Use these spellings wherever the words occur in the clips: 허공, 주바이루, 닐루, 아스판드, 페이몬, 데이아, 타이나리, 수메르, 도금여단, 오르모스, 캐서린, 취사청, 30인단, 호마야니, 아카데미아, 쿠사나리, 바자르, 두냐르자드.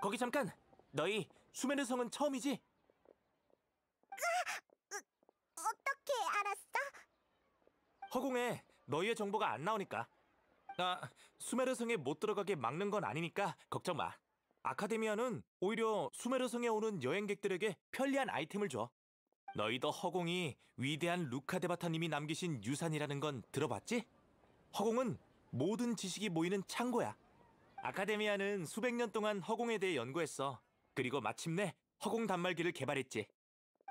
거기 잠깐! 너희 수메르 성은 처음이지? 어떻게 알았어? 허공에 너희의 정보가 안 나오니까. 수메르 성에 못 들어가게 막는 건 아니니까 걱정 마. 아카데미아는 오히려 수메르 성에 오는 여행객들에게 편리한 아이템을 줘. 너희도 허공이 위대한 루카데바타님이 남기신 유산이라는 건 들어봤지? 허공은 모든 지식이 모이는 창고야. 아카데미아는 수백 년 동안 허공에 대해 연구했어. 그리고 마침내 허공 단말기를 개발했지.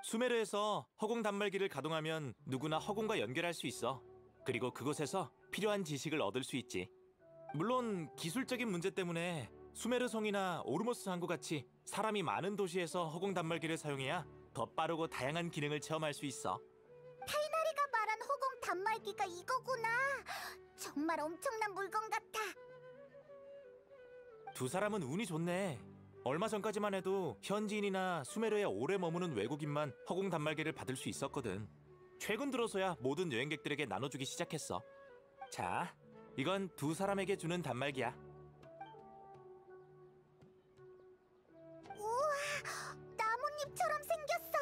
수메르에서 허공 단말기를 가동하면 누구나 허공과 연결할 수 있어. 그리고 그곳에서 필요한 지식을 얻을 수 있지. 물론 기술적인 문제 때문에 수메르 성이나 오르모스 항구 같이 사람이 많은 도시에서 허공 단말기를 사용해야 더 빠르고 다양한 기능을 체험할 수 있어. 타이나리가 말한 허공 단말기가 이거구나. 정말 엄청난 물건 같아. 두 사람은 운이 좋네. 얼마 전까지만 해도 현지인이나 수메르에 오래 머무는 외국인만 허공 단말기를 받을 수 있었거든. 최근 들어서야 모든 여행객들에게 나눠주기 시작했어. 자, 이건 두 사람에게 주는 단말기야. 우와, 나뭇잎처럼 생겼어.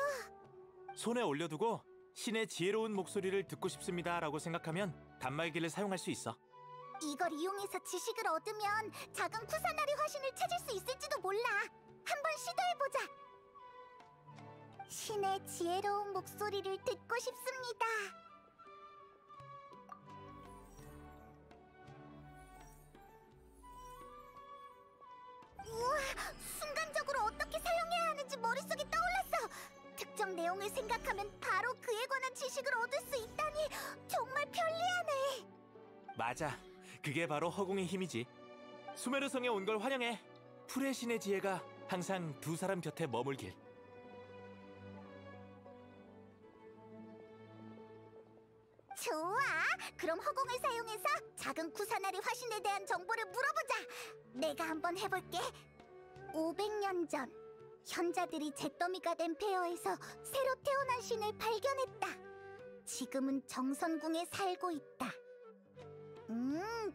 손에 올려두고 신의 지혜로운 목소리를 듣고 싶습니다 라고 생각하면 단말기를 사용할 수 있어. 이걸 이용해서 지식을 얻으면 작은 쿠사나리 화신을 찾을 수 있을지도 몰라. 한번 시도해보자. 신의 지혜로운 목소리를 듣고 싶습니다. 우와, 순간적으로 어떻게 사용해야 하는지 머릿속에 떠올랐어. 특정 내용을 생각하면 바로 그에 관한 지식을 얻을 수 있다니 정말 편리하네. 맞아, 그게 바로 허공의 힘이지. 수메르 성에 온 걸 환영해. 풀의 신의 지혜가 항상 두 사람 곁에 머물길. 좋아, 그럼 허공을 사용해서 작은 쿠사나리 화신에 대한 정보를 물어보자. 내가 한번 해볼게. 500년 전, 현자들이 잿더미가 된 폐허에서 새로 태어난 신을 발견했다. 지금은 정선궁에 살고 있다.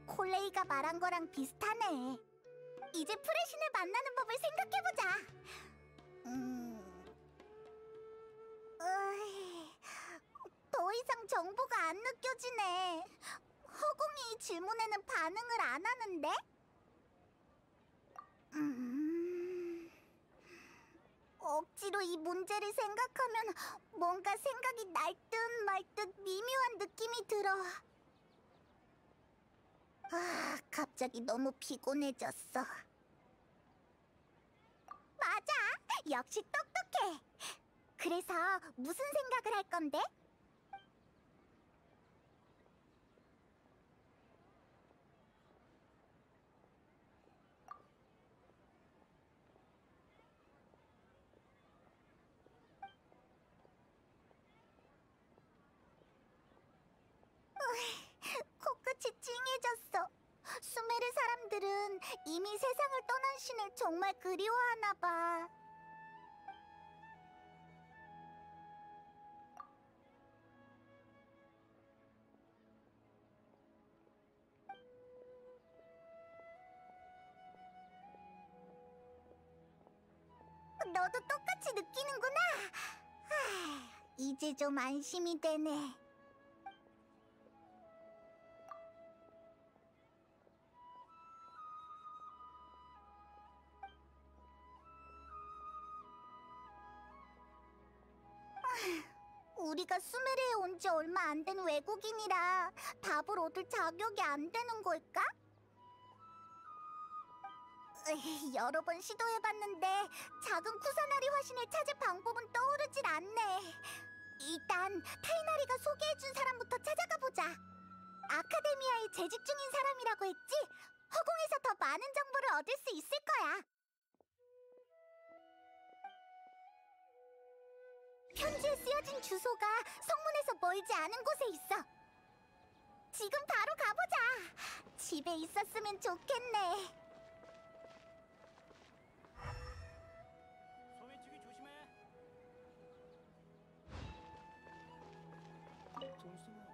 콜레이가 말한 거랑 비슷하네. 이제 프레신을 만나는 법을 생각해보자. 더 이상 정보가 안 느껴지네. 허공이 이 질문에는 반응을 안 하는데? 억지로 이 문제를 생각하면 뭔가 생각이 날듯 말듯 미묘한 느낌이 들어. 갑자기 너무 피곤해졌어. 맞아, 역시 똑똑해. 그래서 무슨 생각을 할 건데? 코끝이 찡해졌어. 수메르 사람들은 이미 세상을 떠난 신을 정말 그리워하나 봐. 너도 똑같이 느끼는구나. 이제 좀 안심이 되네. 우리가 수메르에 온 지 얼마 안 된 외국인이라 답을 얻을 자격이 안 되는 걸까? 여러 번 시도해봤는데 작은 쿠사나리 화신을 찾을 방법은 떠오르질 않네. 일단 타이나리가 소개해준 사람부터 찾아가보자. 아카데미아에 재직 중인 사람이라고 했지? 허공에서 더 많은 정보를 얻을 수 있을 거야. 편지에 쓰여진 주소가 성문에서 멀지 않은 곳에 있어. 지금 바로 가보자. 집에 있었으면 좋겠네. 소매치기 조심해.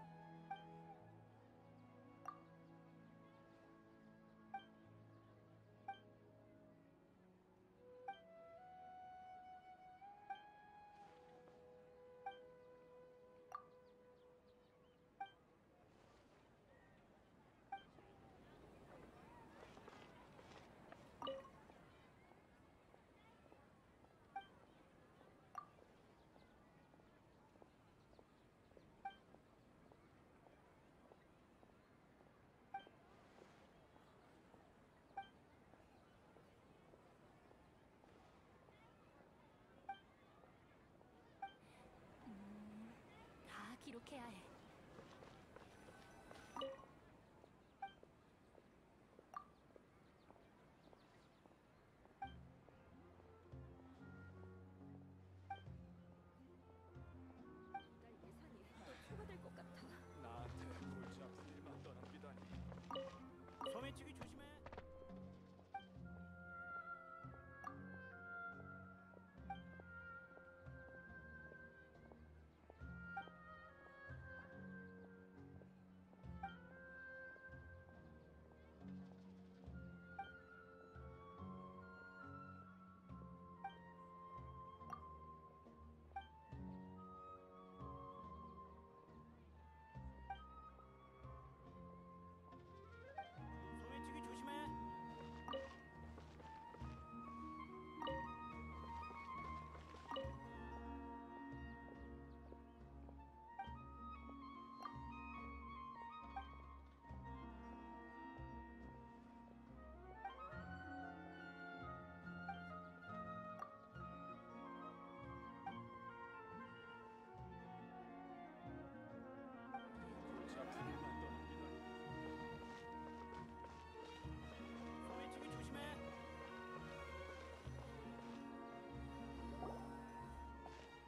지기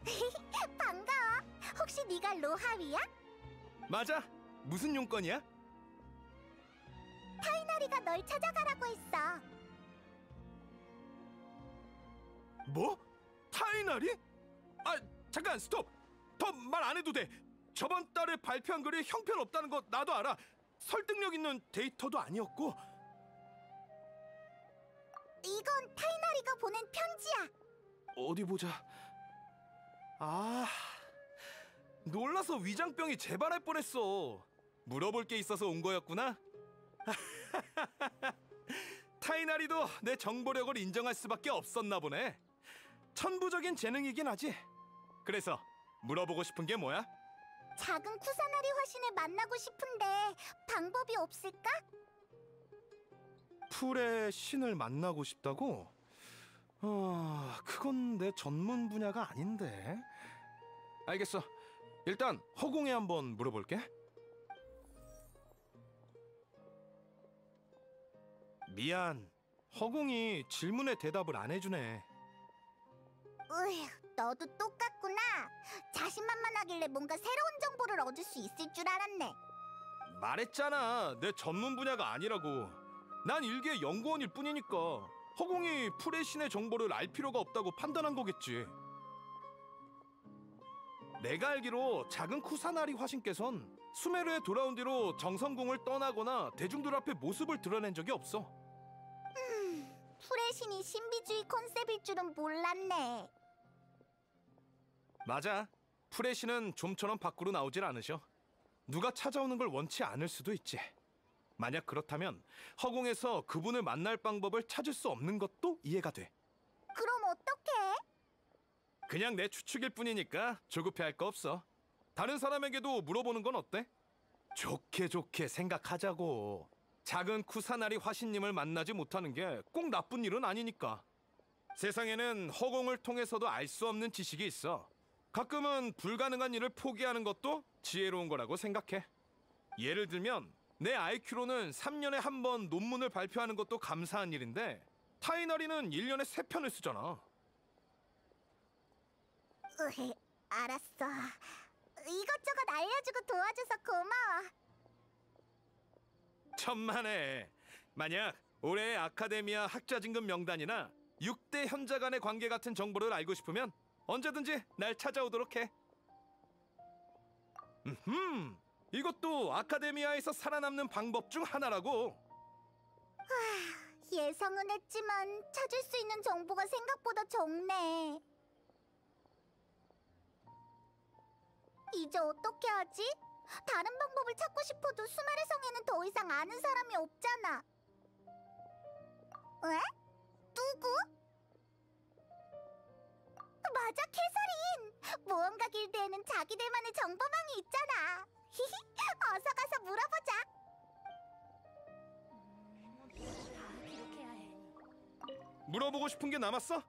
조심해. 반가워. 혹시 네가 로하위야? 맞아. 무슨 용건이야? 타이나리가 널 찾아가라고 했어. 뭐? 타이나리? 아, 잠깐 스톱. 더 말 안 해도 돼. 저번 달에 발표한 글이 형편없다는 거 나도 알아. 설득력 있는 데이터도 아니었고. 이건 타이나리가 보낸 편지야. 어디 보자. 아, 놀라서 위장병이 재발할 뻔했어. 물어볼 게 있어서 온 거였구나. 타이나리도 내 정보력을 인정할 수밖에 없었나 보네. 천부적인 재능이긴 하지. 그래서 물어보고 싶은 게 뭐야? 작은 쿠사나리 화신을 만나고 싶은데 방법이 없을까? 풀의 신을 만나고 싶다고? 그건 내 전문 분야가 아닌데. 알겠어. 일단 허공에 한번 물어볼게. 미안. 허공이 질문에 대답을 안 해주네. 으휴, 너도 똑같구나. 자신만만하길래 뭔가 새로운 정보를 얻을 수 있을 줄 알았네. 말했잖아. 내 전문 분야가 아니라고. 난 일개 연구원일 뿐이니까. 허공이 풀의 신의 정보를 알 필요가 없다고 판단한 거겠지. 내가 알기로 작은 쿠사나리 화신께선 수메르에 돌아온 뒤로 정성궁을 떠나거나 대중들 앞에 모습을 드러낸 적이 없어. 풀의 신이 신비주의 컨셉일 줄은 몰랐네. 맞아. 풀의 신은 좀처럼 밖으로 나오질 않으셔. 누가 찾아오는 걸 원치 않을 수도 있지. 만약 그렇다면 허공에서 그분을 만날 방법을 찾을 수 없는 것도 이해가 돼. 그럼 어떡해? 그냥 내 추측일 뿐이니까 조급해할 거 없어. 다른 사람에게도 물어보는 건 어때? 좋게 생각하자고. 작은 쿠사나리 화신님을 만나지 못하는 게 꼭 나쁜 일은 아니니까. 세상에는 허공을 통해서도 알 수 없는 지식이 있어. 가끔은 불가능한 일을 포기하는 것도 지혜로운 거라고 생각해. 예를 들면 내 IQ로는 3년에 한 번 논문을 발표하는 것도 감사한 일인데 타이나리는 1년에 3편을 쓰잖아. 으헤, 알았어. 이것저것 알려주고 도와줘서 고마워. 천만에. 만약 올해의 아카데미아 학자진급 명단이나 6대 현자 간의 관계 같은 정보를 알고 싶으면 언제든지 날 찾아오도록 해. 이것도 아카데미아에서 살아남는 방법 중 하나라고. 예상은 했지만 찾을 수 있는 정보가 생각보다 적네. 이제 어떻게 하지? 다른 방법을 찾고 싶어도 수메르 성에는 더 이상 아는 사람이 없잖아. 왜? 누구? 맞아, 캐서린! 모험가 길드에는 자기들만의 정보망이 있잖아. 히히, 어서 가서 물어보자. 물어보고 싶은 게 남았어?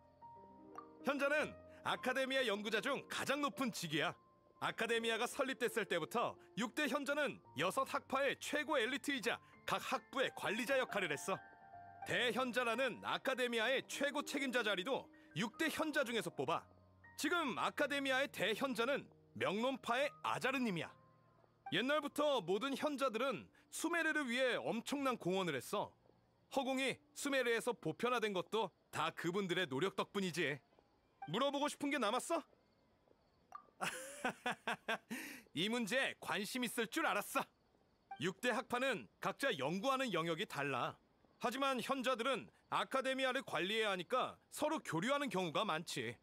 현자는 아카데미아 연구자 중 가장 높은 직위야. 아카데미아가 설립됐을 때부터 6대 현자는 6학파의 최고 엘리트이자 각 학부의 관리자 역할을 했어. 대현자라는 아카데미아의 최고 책임자 자리도 6대 현자 중에서 뽑아. 지금 아카데미아의 대현자는 명론파의 아자르님이야. 옛날부터 모든 현자들은 수메르를 위해 엄청난 공헌을 했어. 허공이 수메르에서 보편화된 것도 다 그분들의 노력 덕분이지. 물어보고 싶은 게 남았어? 이 문제에 관심 있을 줄 알았어. 6대 학파는 각자 연구하는 영역이 달라. 하지만 현자들은 아카데미아를 관리해야 하니까 서로 교류하는 경우가 많지.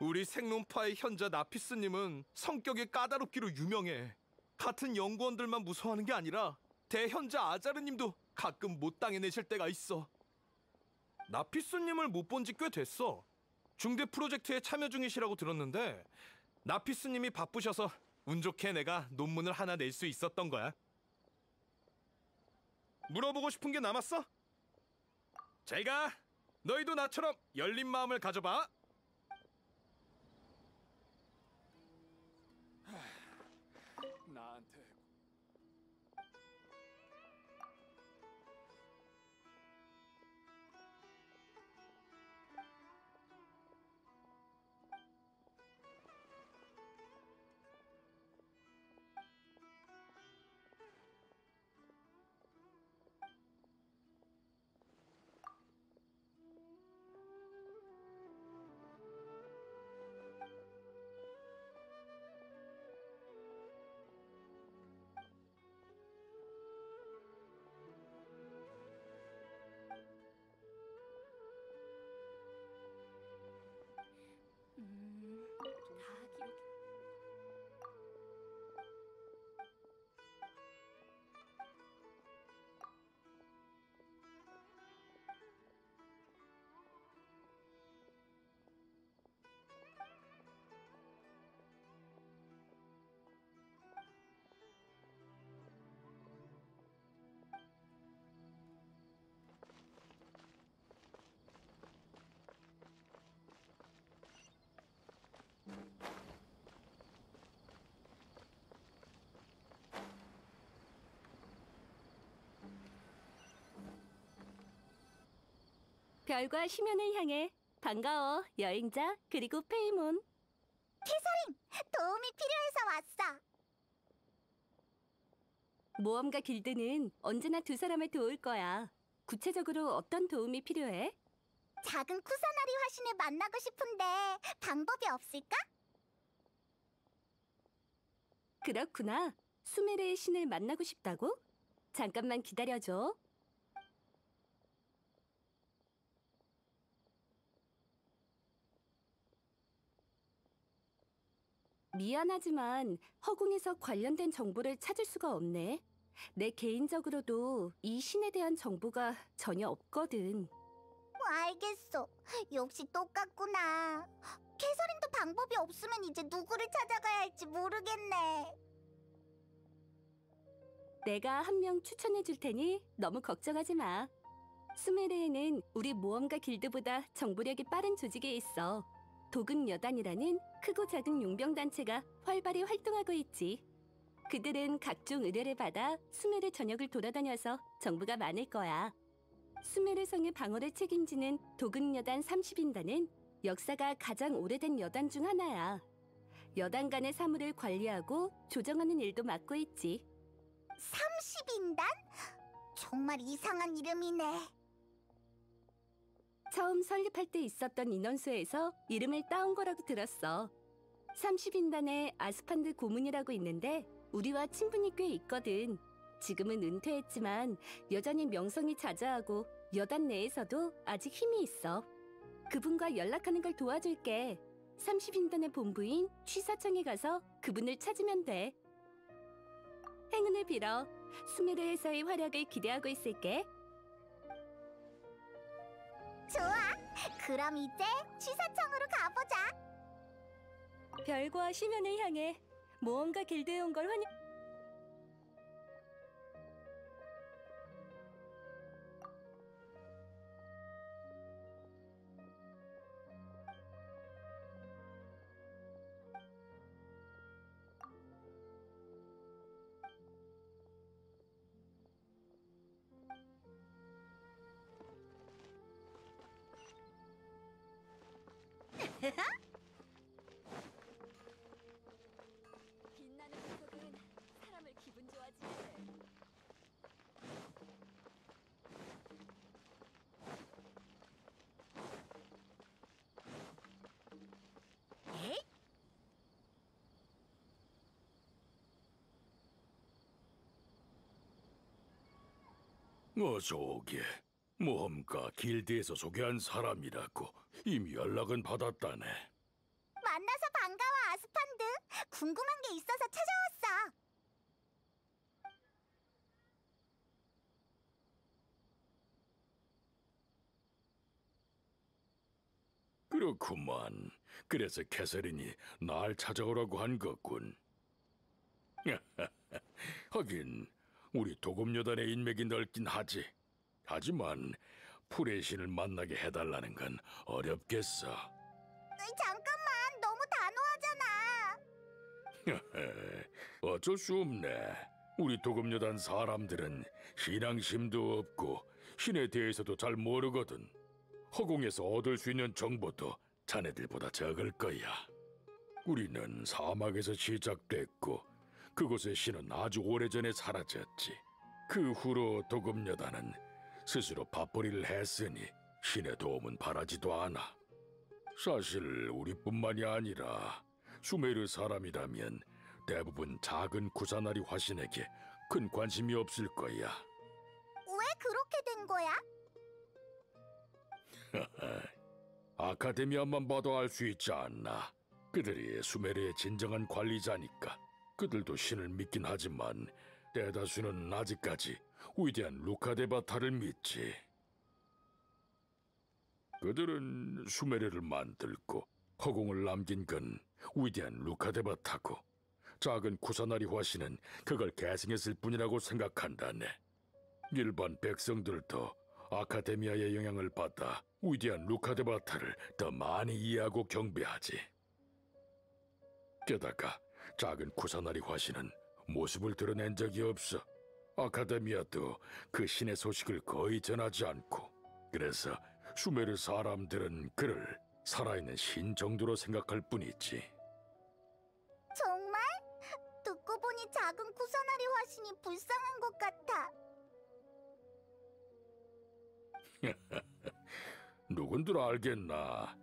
우리 생론파의 현자 나피스님은 성격이 까다롭기로 유명해. 같은 연구원들만 무서워하는 게 아니라 대현자 아자르님도 가끔 못 당해내실 때가 있어. 나피스님을 못 본 지 꽤 됐어. 중대 프로젝트에 참여 중이시라고 들었는데 나피스님이 바쁘셔서 운 좋게 내가 논문을 하나 낼 수 있었던 거야. 물어보고 싶은 게 남았어? 잘 가! 너희도 나처럼 열린 마음을 가져봐! 나한테... 별과 심연을 향해. 반가워, 여행자 그리고 페이몬. 캐서린! 도움이 필요해서 왔어! 모험가 길드는 언제나 두 사람을 도울 거야. 구체적으로 어떤 도움이 필요해? 작은 쿠사나리 화신을 만나고 싶은데 방법이 없을까? 그렇구나. 수메르의 신을 만나고 싶다고? 잠깐만 기다려줘. 미안하지만 허공에서 관련된 정보를 찾을 수가 없네. 내 개인적으로도 이 신에 대한 정보가 전혀 없거든. 알겠어. 역시 똑같구나. 캐서린도 방법이 없으면 이제 누구를 찾아가야 할지 모르겠네. 내가 한 명 추천해 줄 테니 너무 걱정하지 마. 수메르에는 우리 모험가 길드보다 정보력이 빠른 조직이 있어. 도금여단이라는 크고 작은 용병단체가 활발히 활동하고 있지. 그들은 각종 의뢰를 받아 수메르 전역을 돌아다녀서 정보가 많을 거야. 수메르 성의 방어를 책임지는 도금여단 30인단은 역사가 가장 오래된 여단 중 하나야. 여단 간의 사물을 관리하고 조정하는 일도 맡고 있지. 30인단? 정말 이상한 이름이네. 처음 설립할 때 있었던 인원수에서 이름을 따온 거라고 들었어. 30인단에 아스판드 고문이라고 있는데 우리와 친분이 꽤 있거든. 지금은 은퇴했지만 여전히 명성이 자자하고 여단 내에서도 아직 힘이 있어. 그분과 연락하는 걸 도와줄게. 30인단의 본부인 취사청에 가서 그분을 찾으면 돼. 행운을 빌어. 수메르에서의 활약을 기대하고 있을게. 좋아! 그럼 이제 취사청으로 가보자! 별과 심연을 향해. 모험가 길드에 온 걸 환영... 빛나는 구석은 사람을 기분 좋아지게 해. 어서 오게. 모험가 길드에서 소개한 사람이라고. 이미 연락은 받았다네. 만나서 반가워, 아스판드. 궁금한 게 있어서 찾아왔어. 그렇구만. 그래서 캐서린이 날 찾아오라고 한 거군. 하긴 우리 도금여단의 인맥이 넓긴 하지. 하지만 풀의 신을 만나게 해달라는 건 어렵겠어. 잠깐만, 너무 단호하잖아. 어쩔 수 없네. 우리 도금여단 사람들은 신앙심도 없고 신에 대해서도 잘 모르거든. 허공에서 얻을 수 있는 정보도 자네들보다 적을 거야. 우리는 사막에서 시작됐고 그곳의 신은 아주 오래전에 사라졌지. 그 후로 도금여단은 스스로 밥벌이를 했으니 신의 도움은 바라지도 않아. 사실 우리뿐만이 아니라 수메르 사람이라면 대부분 작은 쿠사나리 화신에게 큰 관심이 없을 거야. 왜 그렇게 된 거야? 아카데미아만 봐도 알 수 있지 않나. 그들이 수메르의 진정한 관리자니까. 그들도 신을 믿긴 하지만 대다수는 아직까지 위대한 루카데바타를 믿지. 그들은 수메르를 만들고 허공을 남긴 건 위대한 루카데바타고, 작은 쿠사나리 화신은 그걸 계승했을 뿐이라고 생각한다네. 일반 백성들도 아카데미아의 영향을 받아 위대한 루카데바타를 더 많이 이해하고 경배하지. 게다가 작은 쿠사나리 화신은 모습을 드러낸 적이 없어. 아카데미아도 그 신의 소식을 거의 전하지 않고, 그래서 수메르 사람들은 그를 살아있는 신 정도로 생각할 뿐이지. 정말? 듣고 보니 작은 쿠사나리 화신이 불쌍한 것 같아. 누군들 알겠나.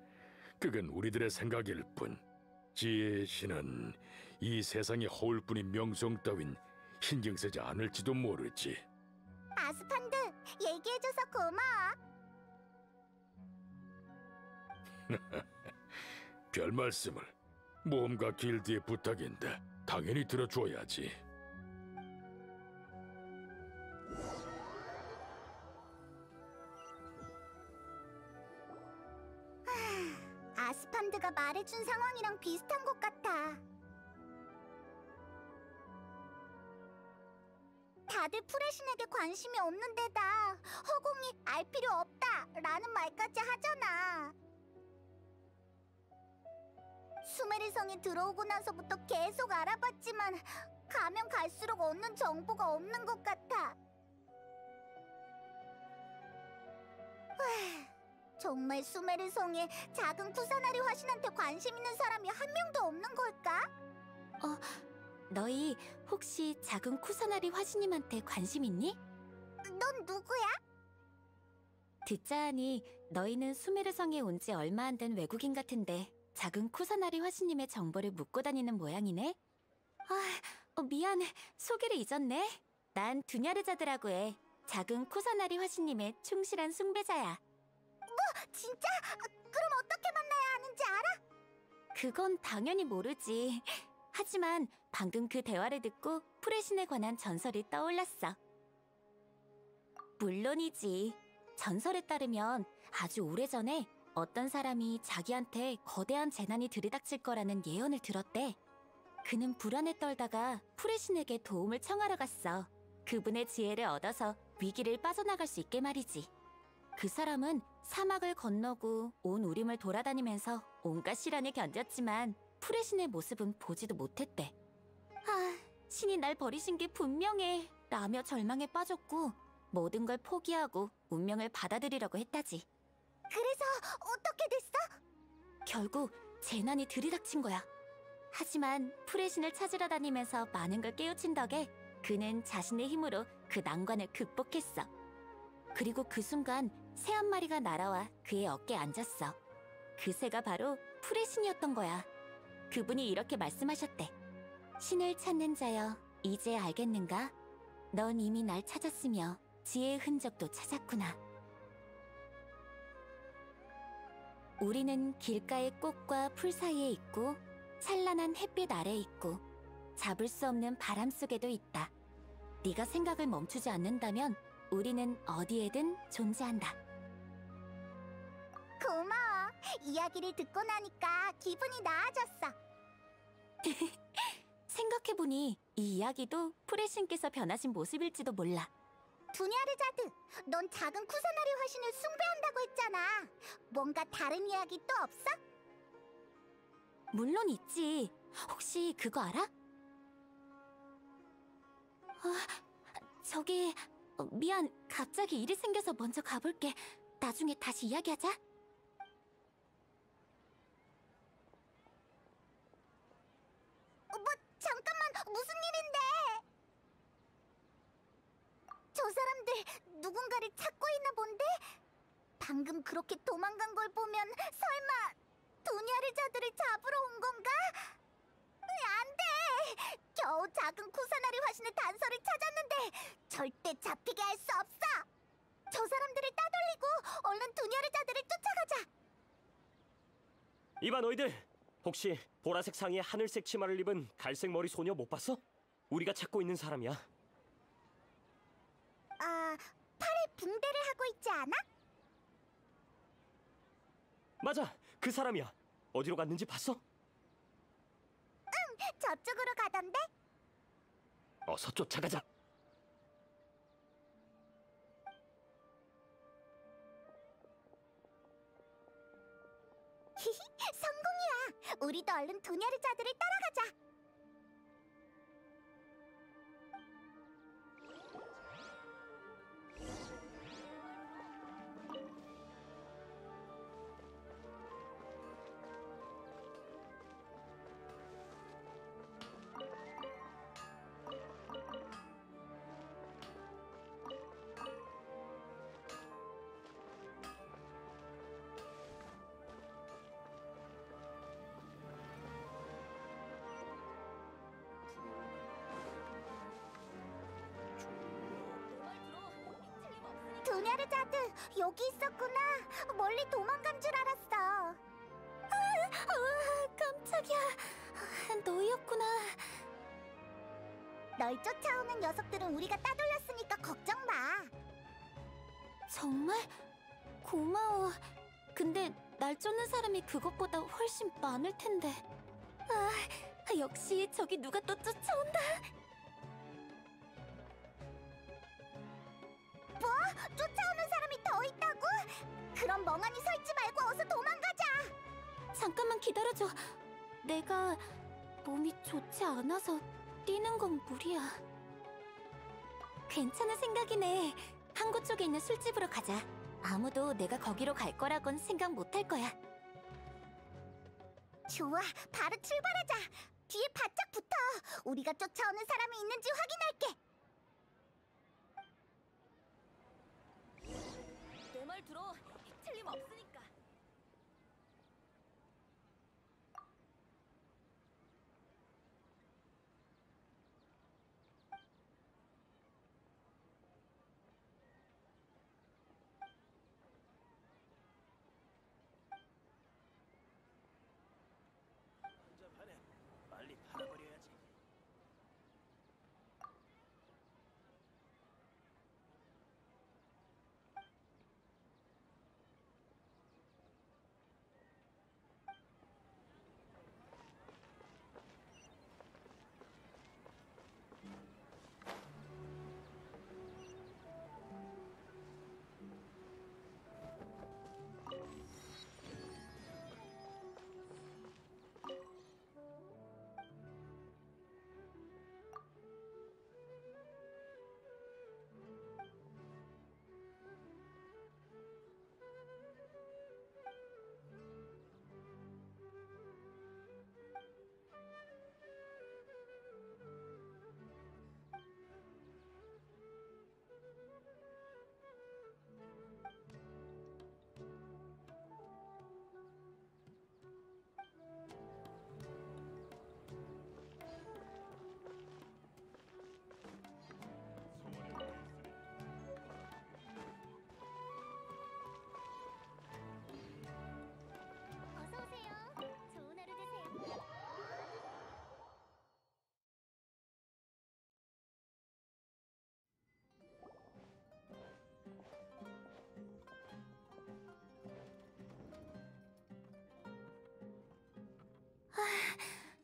그건 우리들의 생각일 뿐. 지혜의 신은 이 세상의 허울뿐인 명성 따윈 신경 쓰지 않을지도 모르지. 아스판드, 얘기해줘서 고마워. 별 말씀을. 모험가 길드의 부탁인데 당연히 들어줘야지. 아스판드가 말해준 상황이랑 비슷한 것 같아. 다들 프레신에게 관심이 없는 데다 허공이 알 필요 없다라는 말까지 하잖아. 수메르성에 들어오고 나서부터 계속 알아봤지만 가면 갈수록 얻는 정보가 없는 것 같아. 정말 수메르 성에 작은 쿠사나리 화신한테 관심 있는 사람이 한 명도 없는 걸까? 너희 혹시 작은 쿠사나리 화신님한테 관심 있니? 넌 누구야? 듣자하니 너희는 수메르 성에 온 지 얼마 안 된 외국인 같은데 작은 쿠사나리 화신님의 정보를 묻고 다니는 모양이네? 미안해, 소개를 잊었네. 난 두냐르자드라고 해. 작은 쿠사나리 화신님의 충실한 숭배자야. 진짜? 그럼 어떻게 만나야 하는지 알아? 그건 당연히 모르지. 하지만 방금 그 대화를 듣고 프레신에 관한 전설이 떠올랐어. 물론이지. 전설에 따르면 아주 오래전에 어떤 사람이 자기한테 거대한 재난이 들이닥칠 거라는 예언을 들었대. 그는 불안에 떨다가 프레신에게 도움을 청하러 갔어. 그분의 지혜를 얻어서 위기를 빠져나갈 수 있게 말이지. 그 사람은 사막을 건너고 온 우림을 돌아다니면서 온갖 시련을 견뎠지만 프레신의 모습은 보지도 못했대. 신이 날 버리신 게 분명해 라며 절망에 빠졌고 모든 걸 포기하고 운명을 받아들이려고 했다지. 그래서 어떻게 됐어? 결국 재난이 들이닥친 거야. 하지만 프레신을 찾으러 다니면서 많은 걸 깨우친 덕에 그는 자신의 힘으로 그 난관을 극복했어. 그리고 그 순간 새 한 마리가 날아와 그의 어깨에 앉았어. 그 새가 바로 프레신이었던 거야. 그분이 이렇게 말씀하셨대. 신을 찾는 자여, 이제 알겠는가? 넌 이미 날 찾았으며 지혜의 흔적도 찾았구나. 우리는 길가의 꽃과 풀 사이에 있고, 찬란한 햇빛 아래에 있고, 잡을 수 없는 바람 속에도 있다. 네가 생각을 멈추지 않는다면 우리는 어디에든 존재한다. 고마워. 이야기를 듣고 나니까 기분이 나아졌어. 생각해보니 이 이야기도 프레신께서 변하신 모습일지도 몰라. 두냐르자드, 넌 작은 쿠사나리 화신을 숭배한다고 했잖아. 뭔가 다른 이야기 또 없어? 물론 있지. 혹시 그거 알아? 저기... 미안, 갑자기 일이 생겨서 먼저 가볼게. 나중에 다시 이야기하자. 잠깐만, 무슨 일인데? 저 사람들 누군가를 찾고 있나 본데? 방금 그렇게 도망간 걸 보면 설마 두냐르자들을 잡으러 온 건가? 안 돼! 겨우 작은 쿠사나리 화신의 단서를 찾았는데 절대 잡히게 할 수 없어! 저 사람들을 따돌리고 얼른 두냐르자들을 쫓아가자! 이봐 너희들! 혹시 보라색 상의에 하늘색 치마를 입은 갈색 머리 소녀 못 봤어? 우리가 찾고 있는 사람이야. 팔에 붕대를 하고 있지 않아? 맞아! 그 사람이야! 어디로 갔는지 봤어? 저쪽으로 가던데? 어서 쫓아가자! 히히, 성공이야! 우리도 얼른 두냐르자들을 따라가자! 두냐르자드, 여기 있었구나. 멀리 도망간 줄 알았어. 깜짝이야. 너였구나. 널 쫓아오는 녀석들은 우리가 따돌렸으니까 걱정 마. 정말? 고마워. 근데 날 쫓는 사람이 그것보다 훨씬 많을 텐데. 역시 저기 누가 또 쫓아온다. 뭐? 쫓아오는 사람이 더 있다고? 그럼 멍하니 서 있지 말고 어서 도망가자! 잠깐만 기다려줘. 내가 몸이 좋지 않아서 뛰는 건 무리야. 괜찮은 생각이네. 항구 쪽에 있는 술집으로 가자. 아무도 내가 거기로 갈 거라곤 생각 못할 거야. 좋아, 바로 출발하자. 뒤에 바짝 붙어. 우리가 쫓아오는 사람이 있는지 확인할게. 내 말 들어. 틀림없으니까. 한잔하네. 빨리 팔아버려야지.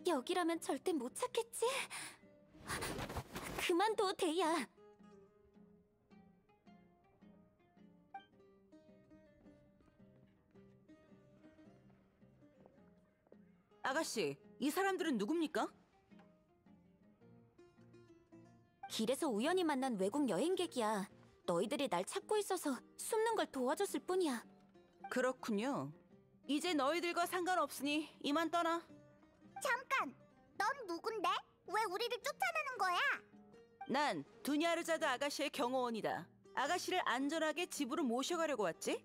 여기라면 절대 못 찾겠지? 그만둬, 데이아. 아가씨, 이 사람들은 누굽니까? 길에서 우연히 만난 외국 여행객이야. 너희들이 날 찾고 있어서 숨는 걸 도와줬을 뿐이야. 그렇군요. 이제 너희들과 상관없으니 이만 떠나. 잠깐! 넌 누군데? 왜 우리를 쫓아내는 거야? 난 두냐르자드 아가씨의 경호원이다. 아가씨를 안전하게 집으로 모셔가려고 왔지?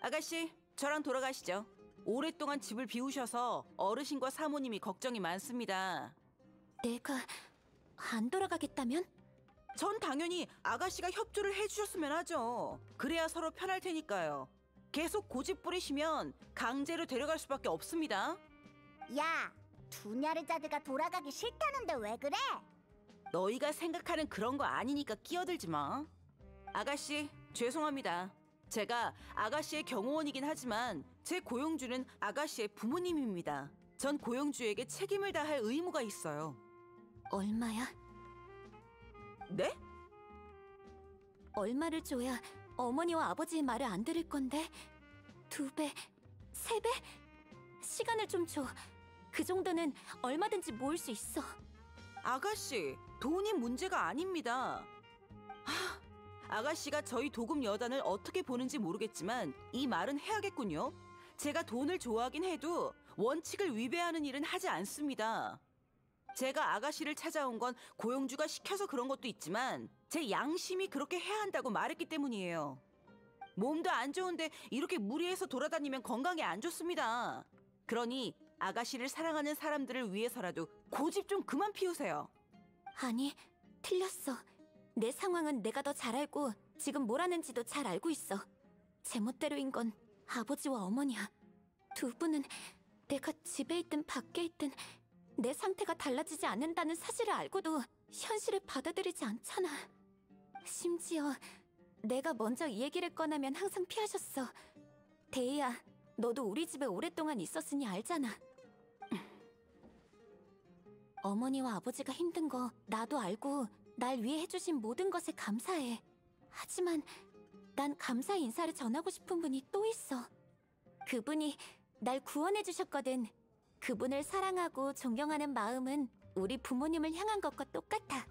아가씨, 저랑 돌아가시죠. 오랫동안 집을 비우셔서 어르신과 사모님이 걱정이 많습니다. 내가 안 돌아가겠다면? 전 당연히 아가씨가 협조를 해주셨으면 하죠. 그래야 서로 편할 테니까요. 계속 고집 부리시면 강제로 데려갈 수밖에 없습니다. 야, 두냐르자드가 돌아가기 싫다는데 왜 그래? 너희가 생각하는 그런 거 아니니까 끼어들지 마. 아가씨, 죄송합니다. 제가 아가씨의 경호원이긴 하지만 제 고용주는 아가씨의 부모님입니다. 전 고용주에게 책임을 다할 의무가 있어요. 얼마야? 네? 얼마를 줘야 어머니와 아버지의 말을 안 들을 건데? 2배? 3배? 시간을 좀 줘. 그 정도는 얼마든지 모을 수 있어. 아가씨, 돈이 문제가 아닙니다. 아가씨가 저희 도금 여단을 어떻게 보는지 모르겠지만 이 말은 해야겠군요. 제가 돈을 좋아하긴 해도 원칙을 위배하는 일은 하지 않습니다. 제가 아가씨를 찾아온 건 고용주가 시켜서 그런 것도 있지만 제 양심이 그렇게 해야 한다고 말했기 때문이에요. 몸도 안 좋은데 이렇게 무리해서 돌아다니면 건강에 안 좋습니다. 그러니 아가씨를 사랑하는 사람들을 위해서라도 고집 좀 그만 피우세요. 아니, 틀렸어. 내 상황은 내가 더 잘 알고 지금 뭘 하는지도 잘 알고 있어. 제멋대로인 건 아버지와 어머니야. 두 분은 내가 집에 있든 밖에 있든 내 상태가 달라지지 않는다는 사실을 알고도 현실을 받아들이지 않잖아. 심지어 내가 먼저 이 얘기를 꺼내면 항상 피하셨어. 데이아, 너도 우리 집에 오랫동안 있었으니 알잖아. 어머니와 아버지가 힘든 거 나도 알고 날 위해 해주신 모든 것에 감사해. 하지만 난 감사의 인사를 전하고 싶은 분이 또 있어. 그분이 날 구원해주셨거든. 그분을 사랑하고 존경하는 마음은 우리 부모님을 향한 것과 똑같아.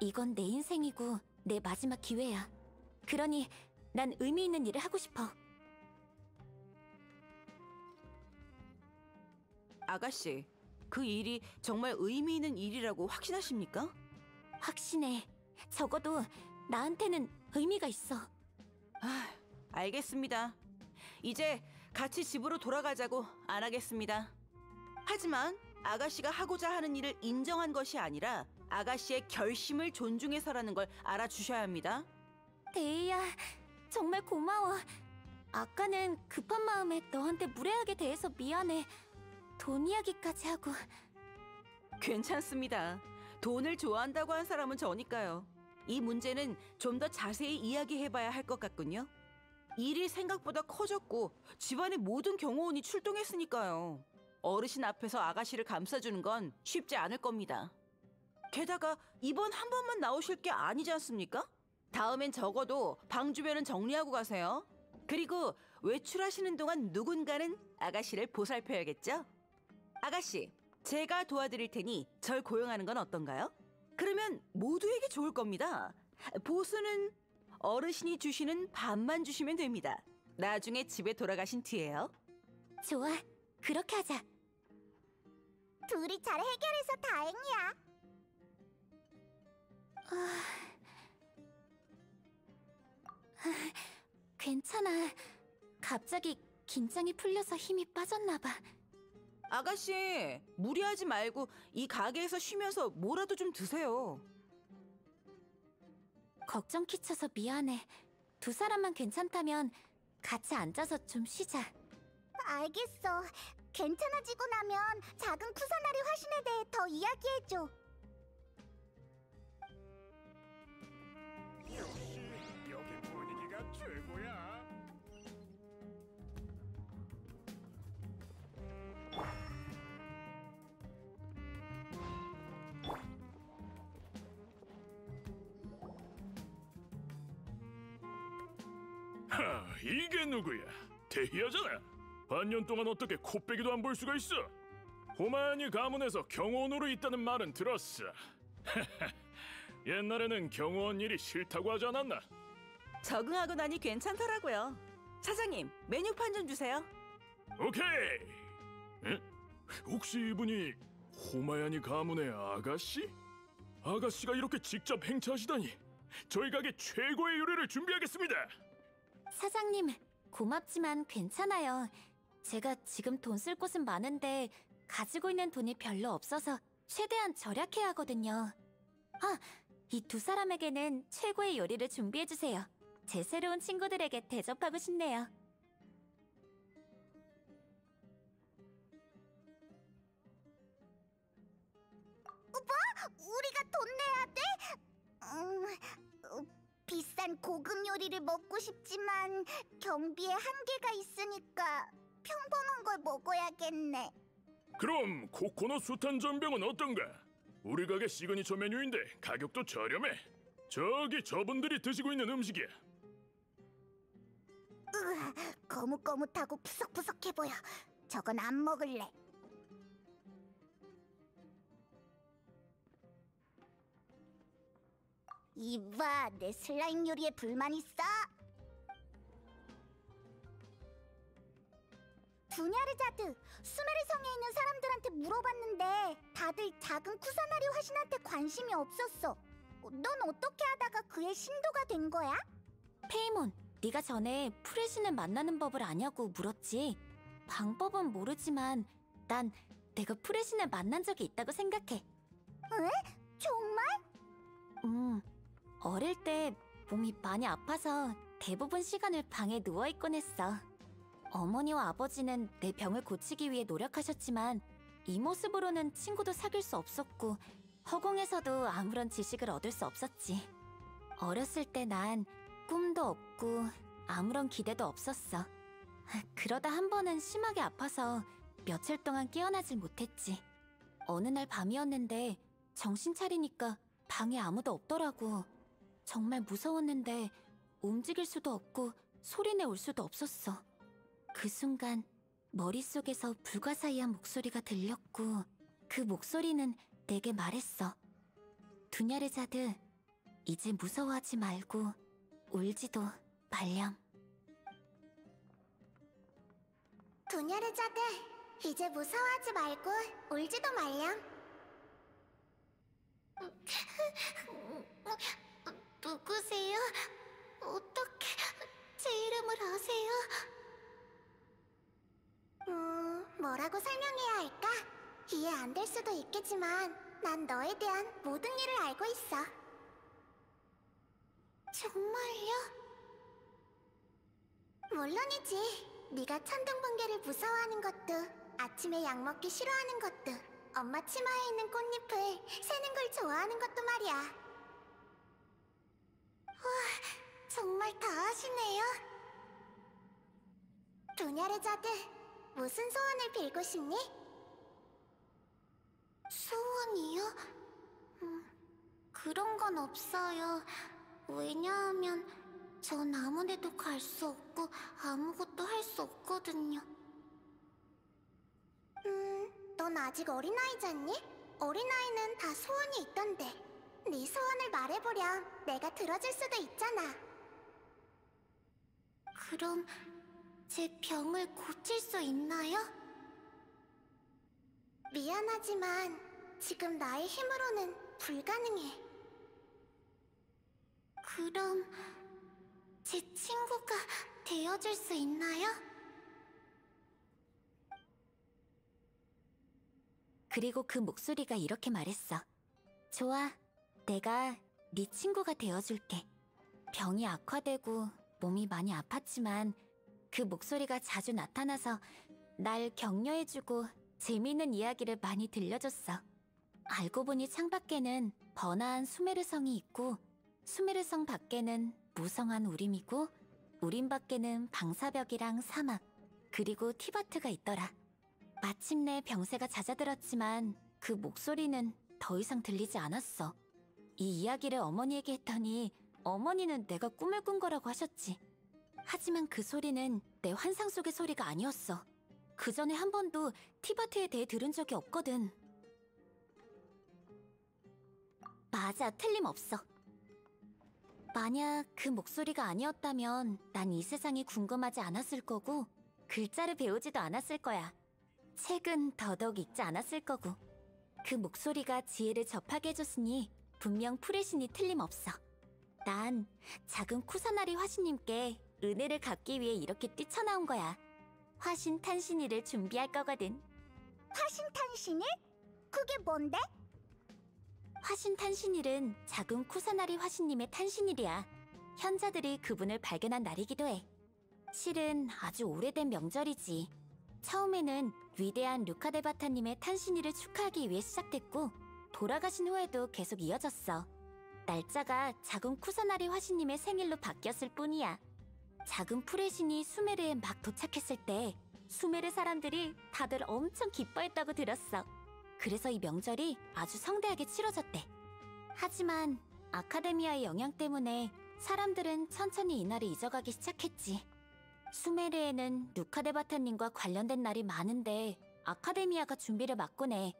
이건 내 인생이고 내 마지막 기회야. 그러니 난 의미 있는 일을 하고 싶어. 아가씨, 그 일이 정말 의미 있는 일이라고 확신하십니까? 확신해. 적어도 나한테는 의미가 있어. 아, 알겠습니다. 이제 같이 집으로 돌아가자고 안 하겠습니다. 하지만 아가씨가 하고자 하는 일을 인정한 것이 아니라 아가씨의 결심을 존중해서라는 걸 알아주셔야 합니다. 데이아, 정말 고마워. 아까는 급한 마음에 너한테 무례하게 대해서 미안해. 돈 이야기까지 하고. 괜찮습니다. 돈을 좋아한다고 한 사람은 저니까요. 이 문제는 좀 더 자세히 이야기해봐야 할 것 같군요. 일이 생각보다 커졌고 집안의 모든 경호원이 출동했으니까요. 어르신 앞에서 아가씨를 감싸주는 건 쉽지 않을 겁니다. 게다가 이번 한 번만 나오실 게 아니지 않습니까? 다음엔 적어도 방 주변은 정리하고 가세요. 그리고 외출하시는 동안 누군가는 아가씨를 보살펴야겠죠? 아가씨, 제가 도와드릴 테니 절 고용하는 건 어떤가요? 그러면 모두에게 좋을 겁니다. 보수는 어르신이 주시는 반만 주시면 됩니다. 나중에 집에 돌아가신 뒤에요. 좋아, 그렇게 하자. 둘이 잘 해결해서 다행이야. 괜찮아. 갑자기 긴장이 풀려서 힘이 빠졌나 봐. 아가씨, 무리하지 말고 이 가게에서 쉬면서 뭐라도 좀 드세요. 걱정 끼쳐서 미안해. 두 사람만 괜찮다면 같이 앉아서 좀 쉬자. 알겠어. 괜찮아지고 나면 작은 쿠사나리 화신에 대해 더 이야기해줘. 역시 여기 분위기가 최고야. 이게 누구야? 데이아잖아. 반년 동안 어떻게 코빼기도 안 볼 수가 있어? 호마야니 가문에서 경호원으로 있다는 말은 들었어. 옛날에는 경호원 일이 싫다고 하지 않았나? 적응하고 나니 괜찮더라고요. 사장님, 메뉴판 좀 주세요. 오케이. 에? 혹시 이분이 호마야니 가문의 아가씨? 아가씨가 이렇게 직접 행차하시다니. 저희 가게 최고의 요리를 준비하겠습니다. 사장님, 고맙지만 괜찮아요. 제가 지금 돈 쓸 곳은 많은데 가지고 있는 돈이 별로 없어서 최대한 절약해야 하거든요. 아, 이 두 사람에게는 최고의 요리를 준비해주세요. 제 새로운 친구들에게 대접하고 싶네요. 오빠, 우리가 돈 내야 돼? 비싼 고급 요리를 먹고 싶지만 경비에 한계가 있으니까 평범한 걸 먹어야겠네. 그럼 코코넛 수탄 전병은 어떤가? 우리 가게 시그니처 메뉴인데 가격도 저렴해. 저기 저분들이 드시고 있는 음식이야. 거뭇거뭇하고 푸석푸석해 보여. 저건 안 먹을래. 이봐, 내 슬라임 요리에 불만 있어? 두냐르자드, 수메르 성에 있는 사람들한테 물어봤는데 다들 작은 쿠사나리 화신한테 관심이 없었어. 넌 어떻게 하다가 그의 신도가 된 거야? 페이몬, 네가 전에 프레신을 만나는 법을 아냐고 물었지. 방법은 모르지만 난 내가 프레신을 만난 적이 있다고 생각해. 에? 정말? 어릴 때 몸이 많이 아파서 대부분 시간을 방에 누워있곤 했어. 어머니와 아버지는 내 병을 고치기 위해 노력하셨지만 이 모습으로는 친구도 사귈 수 없었고 허공에서도 아무런 지식을 얻을 수 없었지. 어렸을 때 난 꿈도 없고 아무런 기대도 없었어. 그러다 한 번은 심하게 아파서 며칠 동안 깨어나질 못했지. 어느 날 밤이었는데 정신 차리니까 방에 아무도 없더라고. 정말 무서웠는데 움직일 수도 없고 소리내올 수도 없었어. 그 순간 머릿속에서 불가사의한 목소리가 들렸고 그 목소리는 내게 말했어. 두냐르자드, 이제 무서워하지 말고 울지도 말렴. 두냐르자드, 이제 무서워하지 말고 울지도 말렴. 누구세요? 어떻게 제 이름을 아세요? 뭐라고 설명해야 할까? 이해 안 될 수도 있겠지만 난 너에 대한 모든 일을 알고 있어. 정말요? 물론이지. 네가 천둥번개를 무서워하는 것도, 아침에 약 먹기 싫어하는 것도, 엄마 치마에 있는 꽃잎을 새는 걸 좋아하는 것도 말이야. 와, 정말 다 아시네요. 두냐르자드, 무슨 소원을 빌고 싶니? 소원이요? 그런 건 없어요. 왜냐하면 전 아무데도 갈 수 없고 아무것도 할 수 없거든요. 넌 아직 어린아이잖니? 어린아이는 다 소원이 있던데. 네 소원을 말해보렴. 내가 들어줄 수도 있잖아. 그럼 제 병을 고칠 수 있나요? 미안하지만 지금 나의 힘으로는 불가능해. 그럼 제 친구가 되어줄 수 있나요? 그리고 그 목소리가 이렇게 말했어. 좋아, 내가 네 친구가 되어줄게. 병이 악화되고 몸이 많이 아팠지만 그 목소리가 자주 나타나서 날 격려해주고 재미있는 이야기를 많이 들려줬어. 알고 보니 창밖에는 번화한 수메르 성이 있고, 수메르 성 밖에는 무성한 우림이고, 우림 밖에는 방사벽이랑 사막, 그리고 티바트가 있더라. 마침내 병세가 잦아들었지만 그 목소리는 더 이상 들리지 않았어. 이 이야기를 어머니에게 했더니 어머니는 내가 꿈을 꾼 거라고 하셨지. 하지만 그 소리는 내 환상 속의 소리가 아니었어. 그 전에 한 번도 티바트에 대해 들은 적이 없거든. 맞아, 틀림없어. 만약 그 목소리가 아니었다면 난 이 세상이 궁금하지 않았을 거고 글자를 배우지도 않았을 거야. 책은 더더욱 읽지 않았을 거고. 그 목소리가 지혜를 접하게 해줬으니 분명 프레신이 틀림없어. 난 작은 쿠사나리 화신님께 은혜를 갚기 위해 이렇게 뛰쳐나온 거야. 화신 탄신일을 준비할 거거든. 화신 탄신일? 그게 뭔데? 화신 탄신일은 작은 쿠사나리 화신님의 탄신일이야. 현자들이 그분을 발견한 날이기도 해. 실은 아주 오래된 명절이지. 처음에는 위대한 루카데바타님의 탄신일을 축하하기 위해 시작됐고 돌아가신 후에도 계속 이어졌어. 날짜가 작은 쿠사나리 화신님의 생일로 바뀌었을 뿐이야. 작은 프레신이 수메르에 막 도착했을 때 수메르 사람들이 다들 엄청 기뻐했다고 들었어. 그래서 이 명절이 아주 성대하게 치러졌대. 하지만 아카데미아의 영향 때문에 사람들은 천천히 이날을 잊어가기 시작했지. 수메르에는 루카데바타님과 관련된 날이 많은데 아카데미아가 준비를 맡곤 해.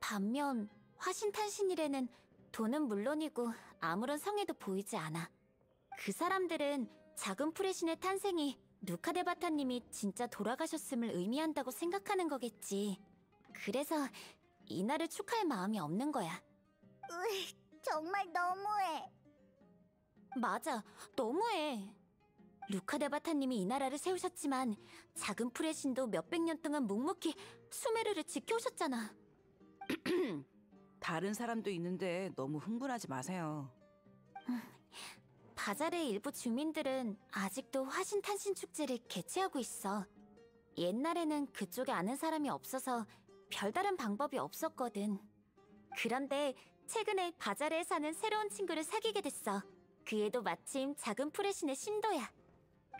반면 화신탄신일에는 돈은 물론이고 아무런 성의도 보이지 않아. 그 사람들은 작은 프레신의 탄생이 루카데바타님이 진짜 돌아가셨음을 의미한다고 생각하는 거겠지. 그래서 이날을 축하할 마음이 없는 거야. 으이, 정말 너무해. 맞아, 너무해. 루카데바타님이 이 나라를 세우셨지만 작은 프레신도 몇백 년 동안 묵묵히 수메르를 지켜오셨잖아. 다른 사람도 있는데 너무 흥분하지 마세요. 바자르의 일부 주민들은 아직도 화신탄신축제를 개최하고 있어. 옛날에는 그쪽에 아는 사람이 없어서 별다른 방법이 없었거든. 그런데 최근에 바자르에 사는 새로운 친구를 사귀게 됐어. 그 애도 마침 작은 프레신의 신도야.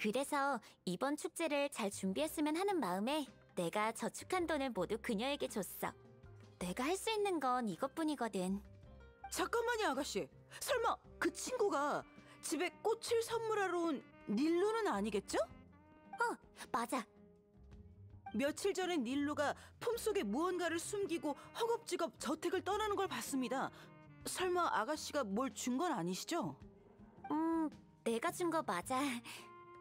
그래서 이번 축제를 잘 준비했으면 하는 마음에 내가 저축한 돈을 모두 그녀에게 줬어. 내가 할 수 있는 건 이것뿐이거든. 잠깐만요, 아가씨. 설마 그 친구가 집에 꽃을 선물하러 온 닐루는 아니겠죠? 어, 맞아. 며칠 전에 닐루가 품속에 무언가를 숨기고 허겁지겁 저택을 떠나는 걸 봤습니다. 설마 아가씨가 뭘 준 건 아니시죠? 내가 준 거 맞아.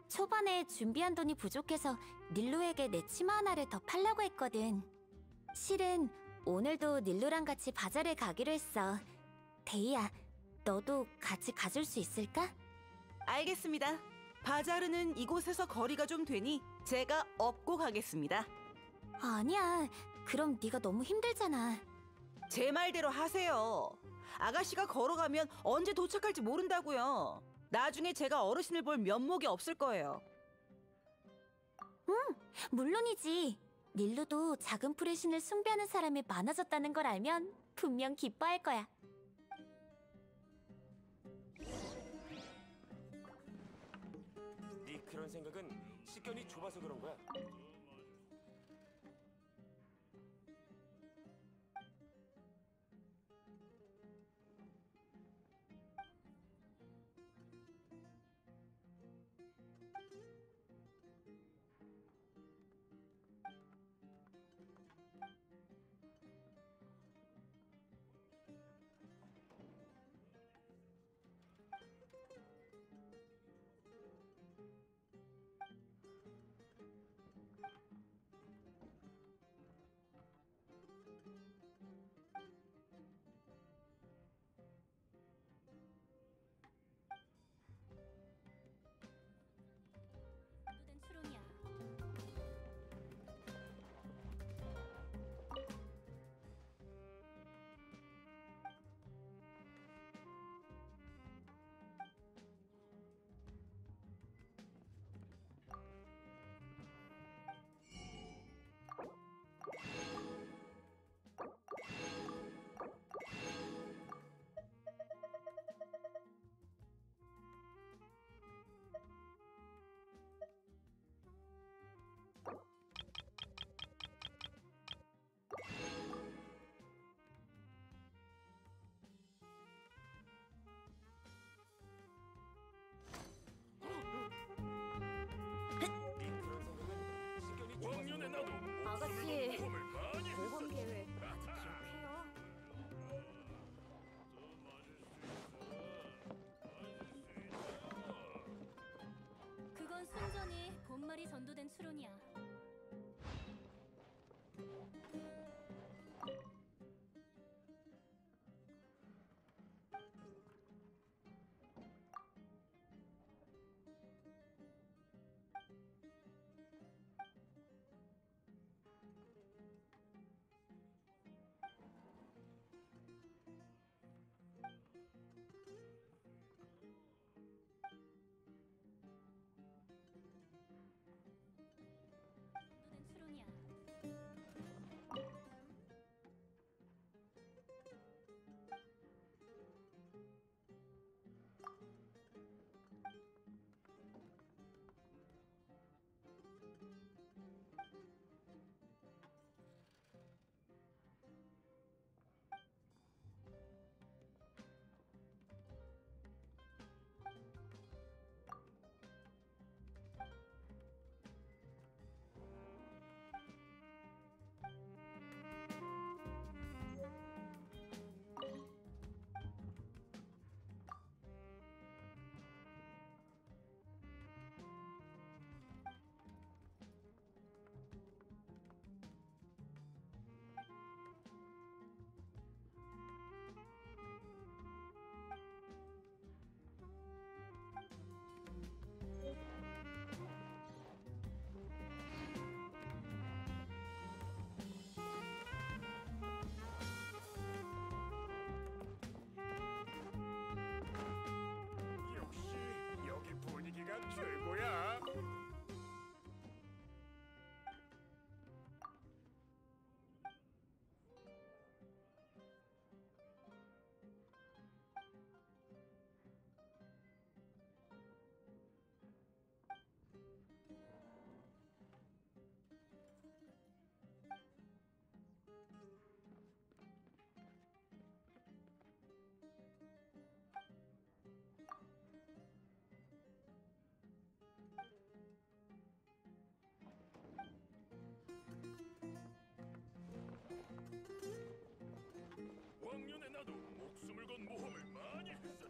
초반에 준비한 돈이 부족해서 닐루에게 내 치마 하나를 더 팔려고 했거든. 실은 오늘도 닐루랑 같이 바자를 가기로 했어. 데이아, 너도 같이 가줄 수 있을까? 알겠습니다. 바자르는 이곳에서 거리가 좀 되니 제가 업고 가겠습니다. 아니야, 그럼 네가 너무 힘들잖아. 제 말대로 하세요. 아가씨가 걸어가면 언제 도착할지 모른다고요. 나중에 제가 어르신을 볼 면목이 없을 거예요. 물론이지. 닐루도 작은 프레신을 숭배하는 사람이 많아졌다는 걸 알면 분명 기뻐할 거야. 네 그런 생각은 식견이 좁아서 그런 거야. 구조된 수론이야. 나도 목숨을 건 모험을 많이 했었지.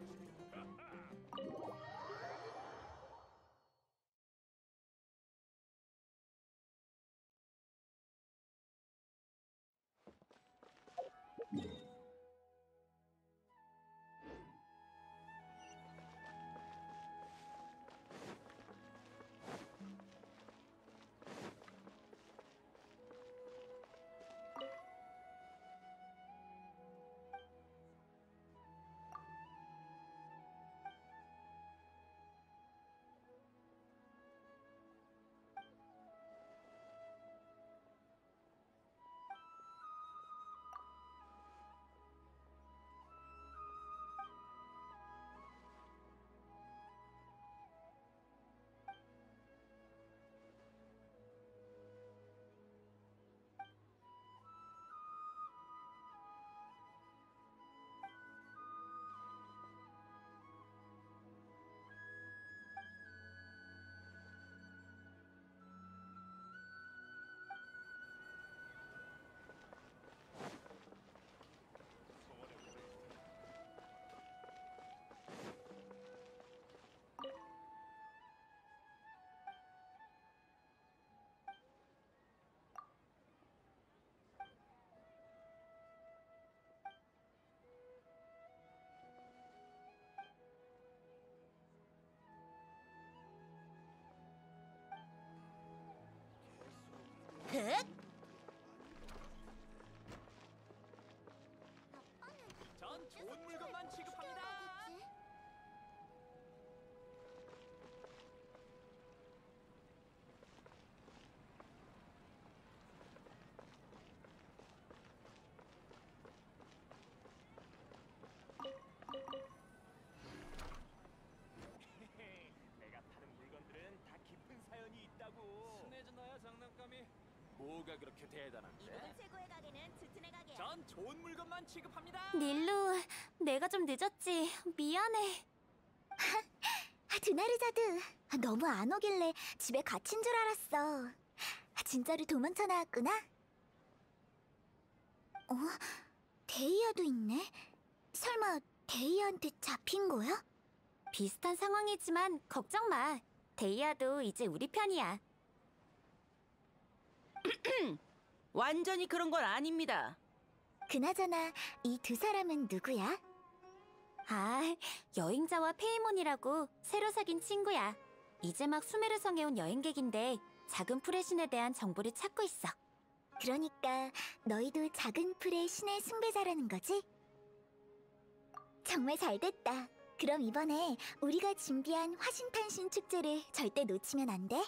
전 좋은 물건만 취급합니다. 내가 파는 물건들은 다 깊은 사연이 있다고. 순해져놔야 장난감이. 뭐가 그렇게 대단한데? 이번 최고의 가게는 주튼의 가게야. 전 좋은 물건만 취급합니다. 닐루, 내가 좀 늦었지. 미안해. 두냐르자드, 너무 안 오길래 집에 갇힌 줄 알았어. 진짜로 도망쳐 나왔구나. 어? 데이아도 있네? 설마 데이아한테 잡힌 거야? 비슷한 상황이지만 걱정 마. 데이아도 이제 우리 편이야. 완전히 그런 건 아닙니다. 그나저나 이 두 사람은 누구야? 아, 여행자와 페이몬이라고 새로 사귄 친구야. 이제 막 수메르 성에 온 여행객인데 작은 풀의 신에 대한 정보를 찾고 있어. 그러니까 너희도 작은 풀의 신의 숭배자라는 거지? 정말 잘됐다. 그럼 이번에 우리가 준비한 화신탄신 축제를 절대 놓치면 안 돼?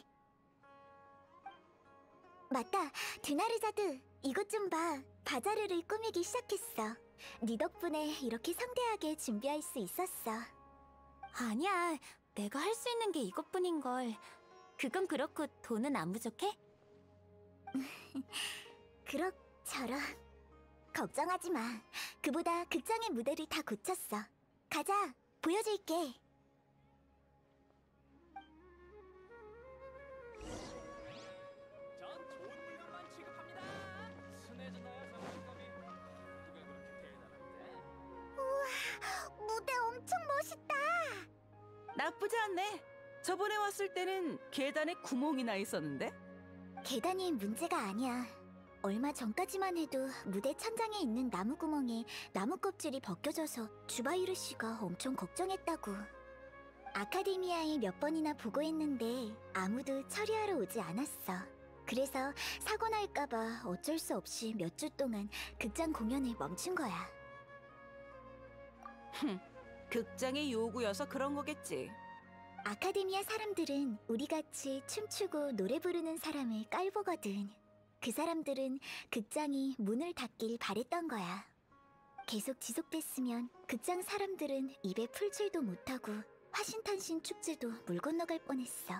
맞다, 두냐르자드, 이것 좀 봐. 바자르를 꾸미기 시작했어. 네 덕분에 이렇게 성대하게 준비할 수 있었어. 아니야, 내가 할 수 있는 게 이것뿐인걸. 그건 그렇고 돈은 안 부족해? 그럭저럭. 걱정하지 마. 그보다 극장의 무대를 다 고쳤어. 가자, 보여줄게. 전 좋은 물건만 취급합니다. 순해졌나요, 정신법이? 누가 그렇게 대단한데? 우와, 무대 엄청 멋있다. 나쁘지 않네. 저번에 왔을 때는 계단에 구멍이 나 있었는데? 계단이 문제가 아니야. 얼마 전까지만 해도 무대 천장에 있는 나무 구멍에 나무 껍질이 벗겨져서 주바이루 씨가 엄청 걱정했다고. 아카데미아에 몇 번이나 보고했는데 아무도 처리하러 오지 않았어. 그래서 사고 날까봐 어쩔 수 없이 몇 주 동안 극장 공연을 멈춘 거야. 극장의 요구여서 그런 거겠지. 아카데미아 사람들은 우리같이 춤추고 노래 부르는 사람을 깔보거든. 그 사람들은 극장이 문을 닫길 바랬던 거야. 계속 지속됐으면 극장 사람들은 입에 풀칠도 못하고 화신탄신 축제도 물 건너갈 뻔했어.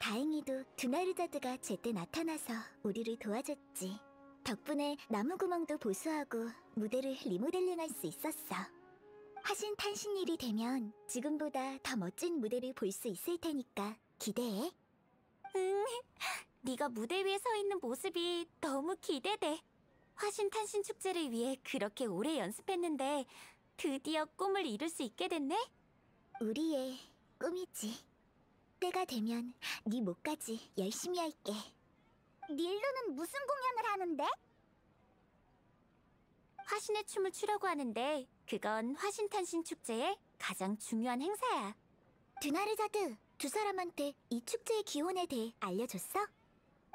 다행히도 두냐르자드가 제때 나타나서 우리를 도와줬지. 덕분에 나무구멍도 보수하고 무대를 리모델링할 수 있었어. 화신탄신일이 되면 지금보다 더 멋진 무대를 볼 수 있을 테니까 기대해. 응, 네가 무대 위에 서 있는 모습이 너무 기대돼. 화신탄신 축제를 위해 그렇게 오래 연습했는데 드디어 꿈을 이룰 수 있게 됐네? 우리의 꿈이지. 때가 되면 네 목까지 열심히 할게. 닐루는 무슨 공연을 하는데? 화신의 춤을 추려고 하는데 그건 화신탄신 축제의 가장 중요한 행사야. 두냐르자드, 두 사람한테 이 축제의 기원에 대해 알려줬어?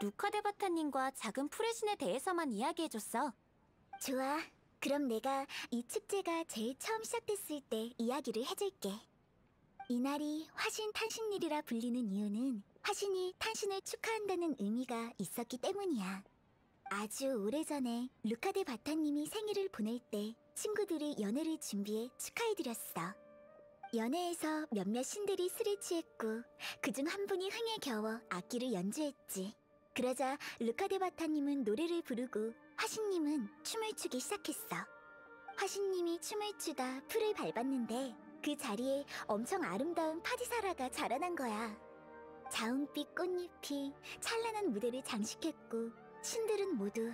루카데바타님과 작은 풀의 신에 대해서만 이야기해줬어. 좋아, 그럼 내가 이 축제가 제일 처음 시작됐을 때 이야기를 해줄게. 이날이 화신탄신일이라 불리는 이유는 화신이 탄신을 축하한다는 의미가 있었기 때문이야. 아주 오래전에 루카데바타님이 생일을 보낼 때 친구들이 연회를 준비해 축하해드렸어. 연회에서 몇몇 신들이 술에 취했고 그중 한 분이 흥에 겨워 악기를 연주했지. 그러자 루카데바타님은 노래를 부르고 화신님은 춤을 추기 시작했어. 화신님이 춤을 추다 풀을 밟았는데 그 자리에 엄청 아름다운 파디사라가 자라난 거야. 자홍빛 꽃잎이 찬란한 무대를 장식했고 신들은 모두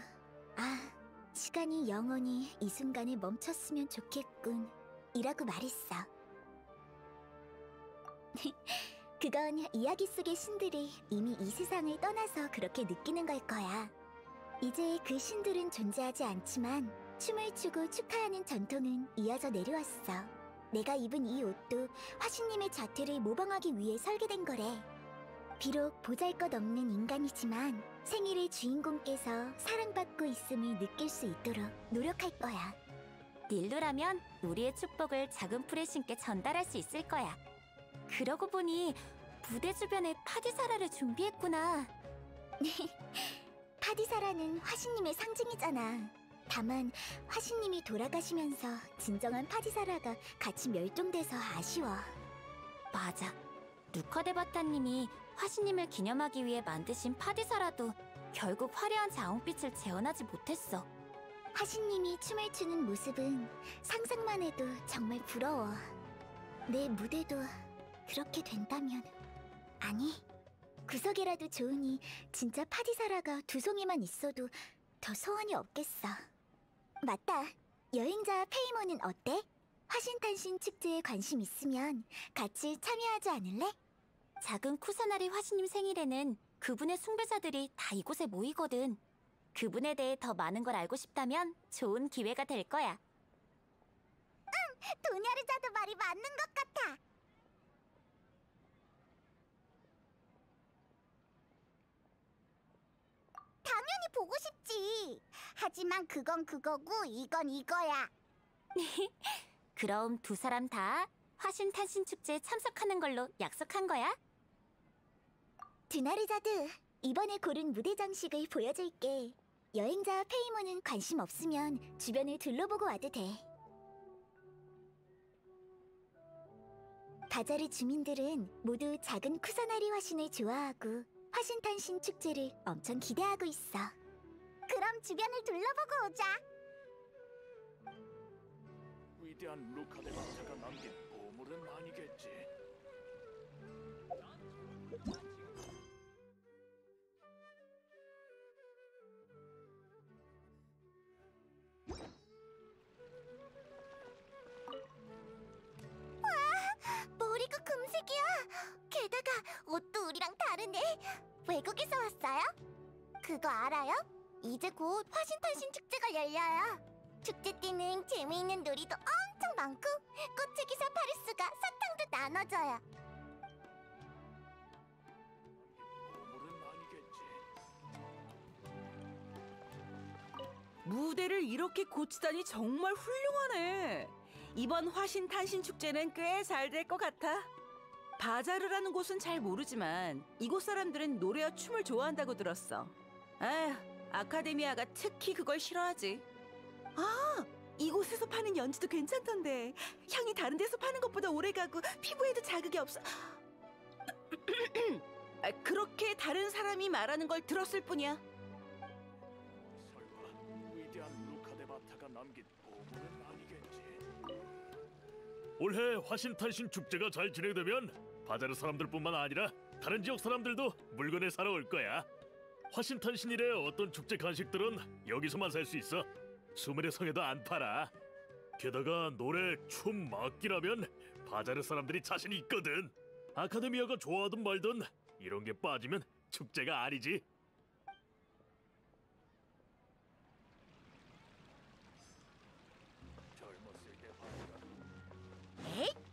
"아, 시간이 영원히 이 순간에 멈췄으면 좋겠군" 이라고 말했어. 그건 이야기 속의 신들이 이미 이 세상을 떠나서 그렇게 느끼는 걸 거야. 이제 그 신들은 존재하지 않지만 춤을 추고 축하하는 전통은 이어져 내려왔어. 내가 입은 이 옷도 화신님의 자태를 모방하기 위해 설계된 거래. 비록 보잘것없는 인간이지만 생일의 주인공께서 사랑받고 있음을 느낄 수 있도록 노력할 거야. 닐루라면 우리의 축복을 작은 풀의 신께 전달할 수 있을 거야. 그러고 보니 무대 주변에 파디사라를 준비했구나. 파디사라는 화신님의 상징이잖아. 다만 화신님이 돌아가시면서 진정한 파디사라가 같이 멸종돼서 아쉬워. 맞아, 루카데바타님이 화신님을 기념하기 위해 만드신 파디사라도 결국 화려한 자홍빛을 재현하지 못했어. 화신님이 춤을 추는 모습은 상상만 해도 정말 부러워. 내 무대도 그렇게 된다면, 아니, 구석이라도 좋으니 진짜 파디사라가 두 송이만 있어도 더 소원이 없겠어. 맞다, 여행자 페이몬은 어때? 화신탄신 축제에 관심 있으면 같이 참여하지 않을래? 작은 쿠사나리 화신님 생일에는 그분의 숭배자들이 다 이곳에 모이거든. 그분에 대해 더 많은 걸 알고 싶다면 좋은 기회가 될 거야. 응! 도냐르자드 말이 맞는 것 같아! 당연히 보고 싶지! 하지만 그건 그거고 이건 이거야! 그럼 두 사람 다 화신탄신축제에 참석하는 걸로 약속한 거야? 두냐르자드, 이번에 고른 무대 장식을 보여줄게. 여행자 페이모는 관심 없으면 주변을 둘러보고 와도 돼. 바자르 주민들은 모두 작은 쿠사나리 화신을 좋아하고 화신탄신 축제를 엄청 기대하고 있어. 그럼 주변을 둘러보고 오자. 위대한 루카데바타가 남긴 보물은 아니겠지. 머리가 금색이야! 게다가 옷도 우리랑 다르네! 외국에서 왔어요? 그거 알아요? 이제 곧 화신탄신 축제가 열려요! 축제 때는 재미있는 놀이도 엄청 많고 꽃치기사 파리스가 사탕도 나눠줘요! 무대를 이렇게 고치다니 정말 훌륭하네! 이번 화신탄신축제는 꽤 잘 될 것 같아. 바자르라는 곳은 잘 모르지만 이곳 사람들은 노래와 춤을 좋아한다고 들었어. 아휴, 아카데미아가 특히 그걸 싫어하지. 아! 이곳에서 파는 연지도 괜찮던데. 향이 다른 데서 파는 것보다 오래가고 피부에도 자극이 없어. 그렇게 다른 사람이 말하는 걸 들었을 뿐이야. 설마 위대한 루카데바타가 남긴 보물은 아니겠지. 올해 화신탄신 축제가 잘 진행되면 바자르 사람들뿐만 아니라 다른 지역 사람들도 물건을 사러 올 거야. 화신탄신일에 어떤 축제 간식들은 여기서만 살 수 있어. 수메르 성에도 안 팔아. 게다가 노래, 춤, 악기라면 바자르 사람들이 자신이 있거든. 아카데미아가 좋아하든 말든 이런 게 빠지면 축제가 아니지. 젊었을 때 바자르. 에잇?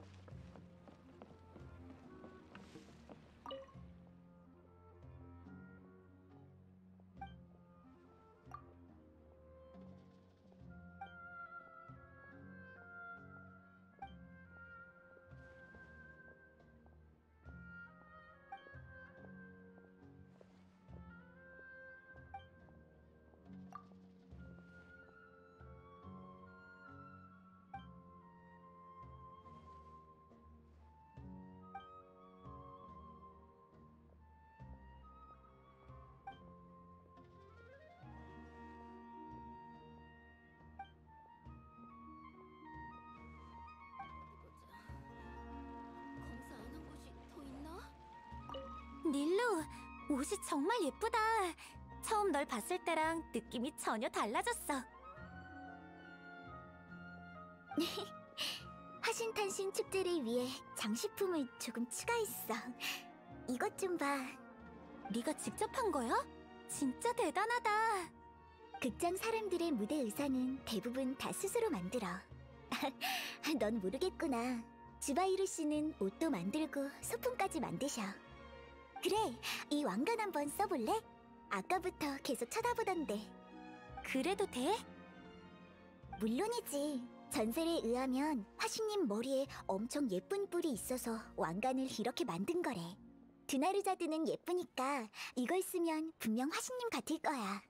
닐루, 옷이 정말 예쁘다. 처음 널 봤을 때랑 느낌이 전혀 달라졌어. 화신탄신 축제를 위해 장식품을 조금 추가했어. 이것 좀 봐. 네가 직접 한 거야? 진짜 대단하다. 극장 사람들의 무대 의상은 대부분 다 스스로 만들어. 넌 모르겠구나. 주바이루 씨는 옷도 만들고 소품까지 만드셔. 그래, 이 왕관 한번 써볼래? 아까부터 계속 쳐다보던데. 그래도 돼? 물론이지. 전설에 의하면 화신님 머리에 엄청 예쁜 뿔이 있어서 왕관을 이렇게 만든 거래. 두냐르자드는 예쁘니까 이걸 쓰면 분명 화신님 같을 거야.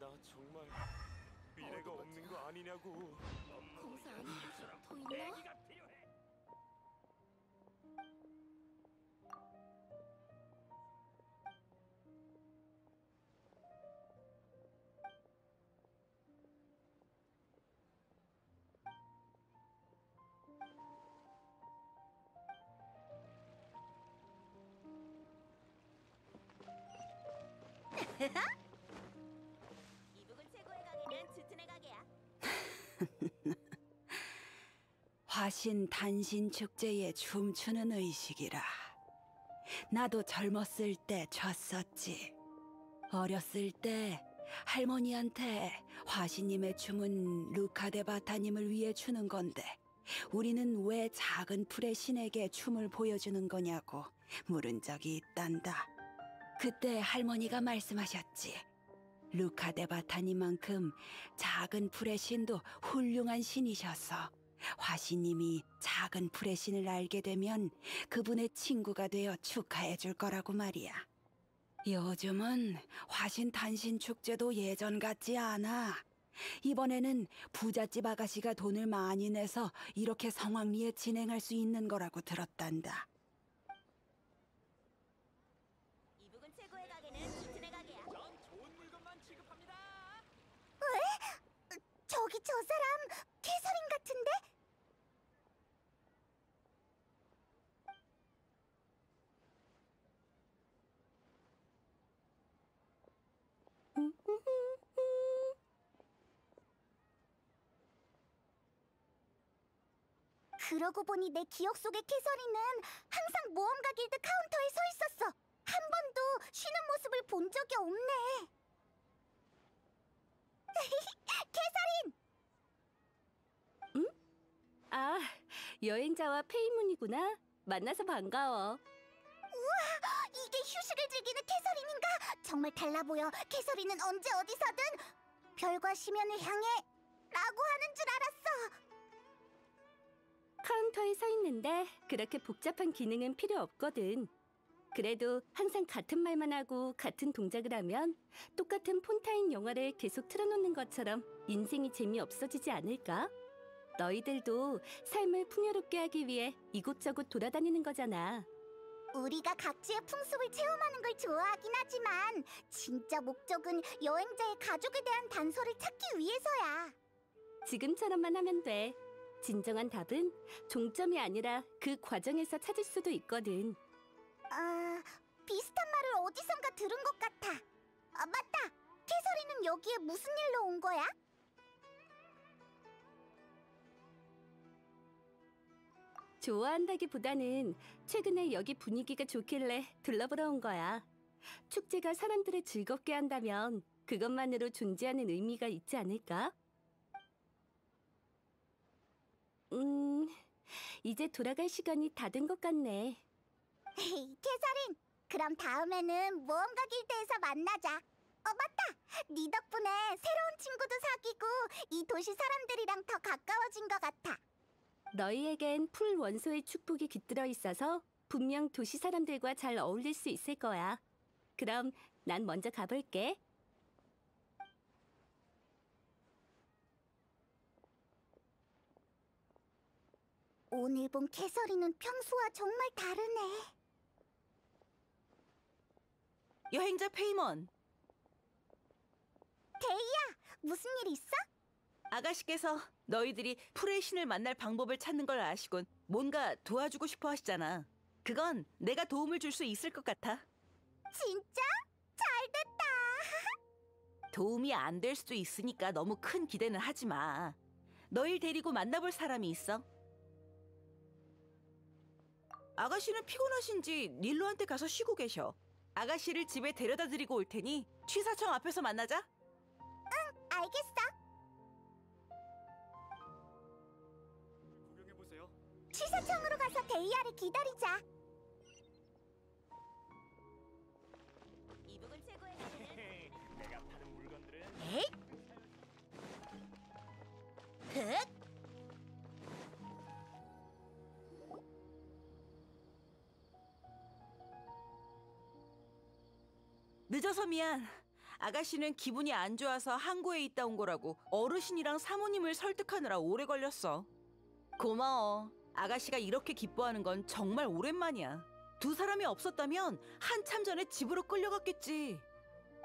나 정말... 미래가 없는 거 아니냐고. 공사 안 해도 더 있나? 화신 단신 축제에 춤추는 의식이라. 나도 젊었을 때 췄었지. 어렸을 때 할머니한테 화신님의 춤은 루카데바타님을 위해 추는 건데 우리는 왜 작은 풀의 신에게 춤을 보여주는 거냐고 물은 적이 있단다. 그때 할머니가 말씀하셨지. 루카데바타님만큼 작은 풀의 신도 훌륭한 신이셔서 화신님이 작은 풀의 신을 알게 되면 그분의 친구가 되어 축하해 줄 거라고 말이야. 요즘은 화신 탄신 축제도 예전 같지 않아. 이번에는 부잣집 아가씨가 돈을 많이 내서 이렇게 성황리에 진행할 수 있는 거라고 들었단다. 이 부근 최고의 가게는 이튼의 가게야. 전 좋은 물건만 지급합니다. 왜? 저기 저 사람 캐서린 같은데? 그러고 보니 내 기억 속의 캐서린은 항상 모험가 길드 카운터에 서 있었어. 한 번도 쉬는 모습을 본 적이 없네. 캐서린! 응? 아, 여행자와 페이문이구나. 만나서 반가워. 우와, 이게 휴식을 즐기는 캐서린인가? 정말 달라 보여. 캐서린은 언제 어디서든 별과 심연을 향해 라고 하는 줄 알았어. 카운터에 서 있는데 그렇게 복잡한 기능은 필요 없거든. 그래도 항상 같은 말만 하고 같은 동작을 하면 똑같은 폰타인 영화를 계속 틀어놓는 것처럼 인생이 재미없어지지 않을까? 너희들도 삶을 풍요롭게 하기 위해 이곳저곳 돌아다니는 거잖아. 우리가 각지의 풍습을 체험하는 걸 좋아하긴 하지만 진짜 목적은 여행자의 가족에 대한 단서를 찾기 위해서야. 지금처럼만 하면 돼. 진정한 답은 종점이 아니라 그 과정에서 찾을 수도 있거든. 아, 비슷한 말을 어디선가 들은 것 같아. 아, 맞다! 캐서린은 여기에 무슨 일로 온 거야? 좋아한다기보다는 최근에 여기 분위기가 좋길래 둘러보러 온 거야. 축제가 사람들을 즐겁게 한다면 그것만으로 존재하는 의미가 있지 않을까? 이제 돌아갈 시간이 다 된 것 같네. 캐서린, 그럼 다음에는 모험가 길드에서 만나자. 맞다! 네 덕분에 새로운 친구도 사귀고 이 도시 사람들이랑 더 가까워진 것 같아. 너희에겐 풀 원소의 축복이 깃들어 있어서 분명 도시 사람들과 잘 어울릴 수 있을 거야. 그럼 난 먼저 가볼게. 오늘 본 캐서린은 평소와 정말 다르네. 여행자 페이먼! 데이아! 무슨 일 있어? 아가씨께서 너희들이 풀의 신을 만날 방법을 찾는 걸 아시곤 뭔가 도와주고 싶어 하시잖아. 그건 내가 도움을 줄 수 있을 것 같아. 진짜? 잘됐다! 도움이 안 될 수도 있으니까 너무 큰 기대는 하지 마. 너희를 데리고 만나볼 사람이 있어. 아가씨는 피곤하신지 닐루한테 가서 쉬고 계셔. 아가씨를 집에 데려다 드리고 올 테니 취사청 앞에서 만나자. 응, 알겠어. 구경해보세요. 취사청으로 가서 데이아를 기다리자. 이 부근 최고의 가게는 내가 파는 물건들은 에잇? 흑? 늦어서 미안. 아가씨는 기분이 안 좋아서 항구에 있다 온 거라고 어르신이랑 사모님을 설득하느라 오래 걸렸어. 고마워. 아가씨가 이렇게 기뻐하는 건 정말 오랜만이야. 두 사람이 없었다면 한참 전에 집으로 끌려갔겠지.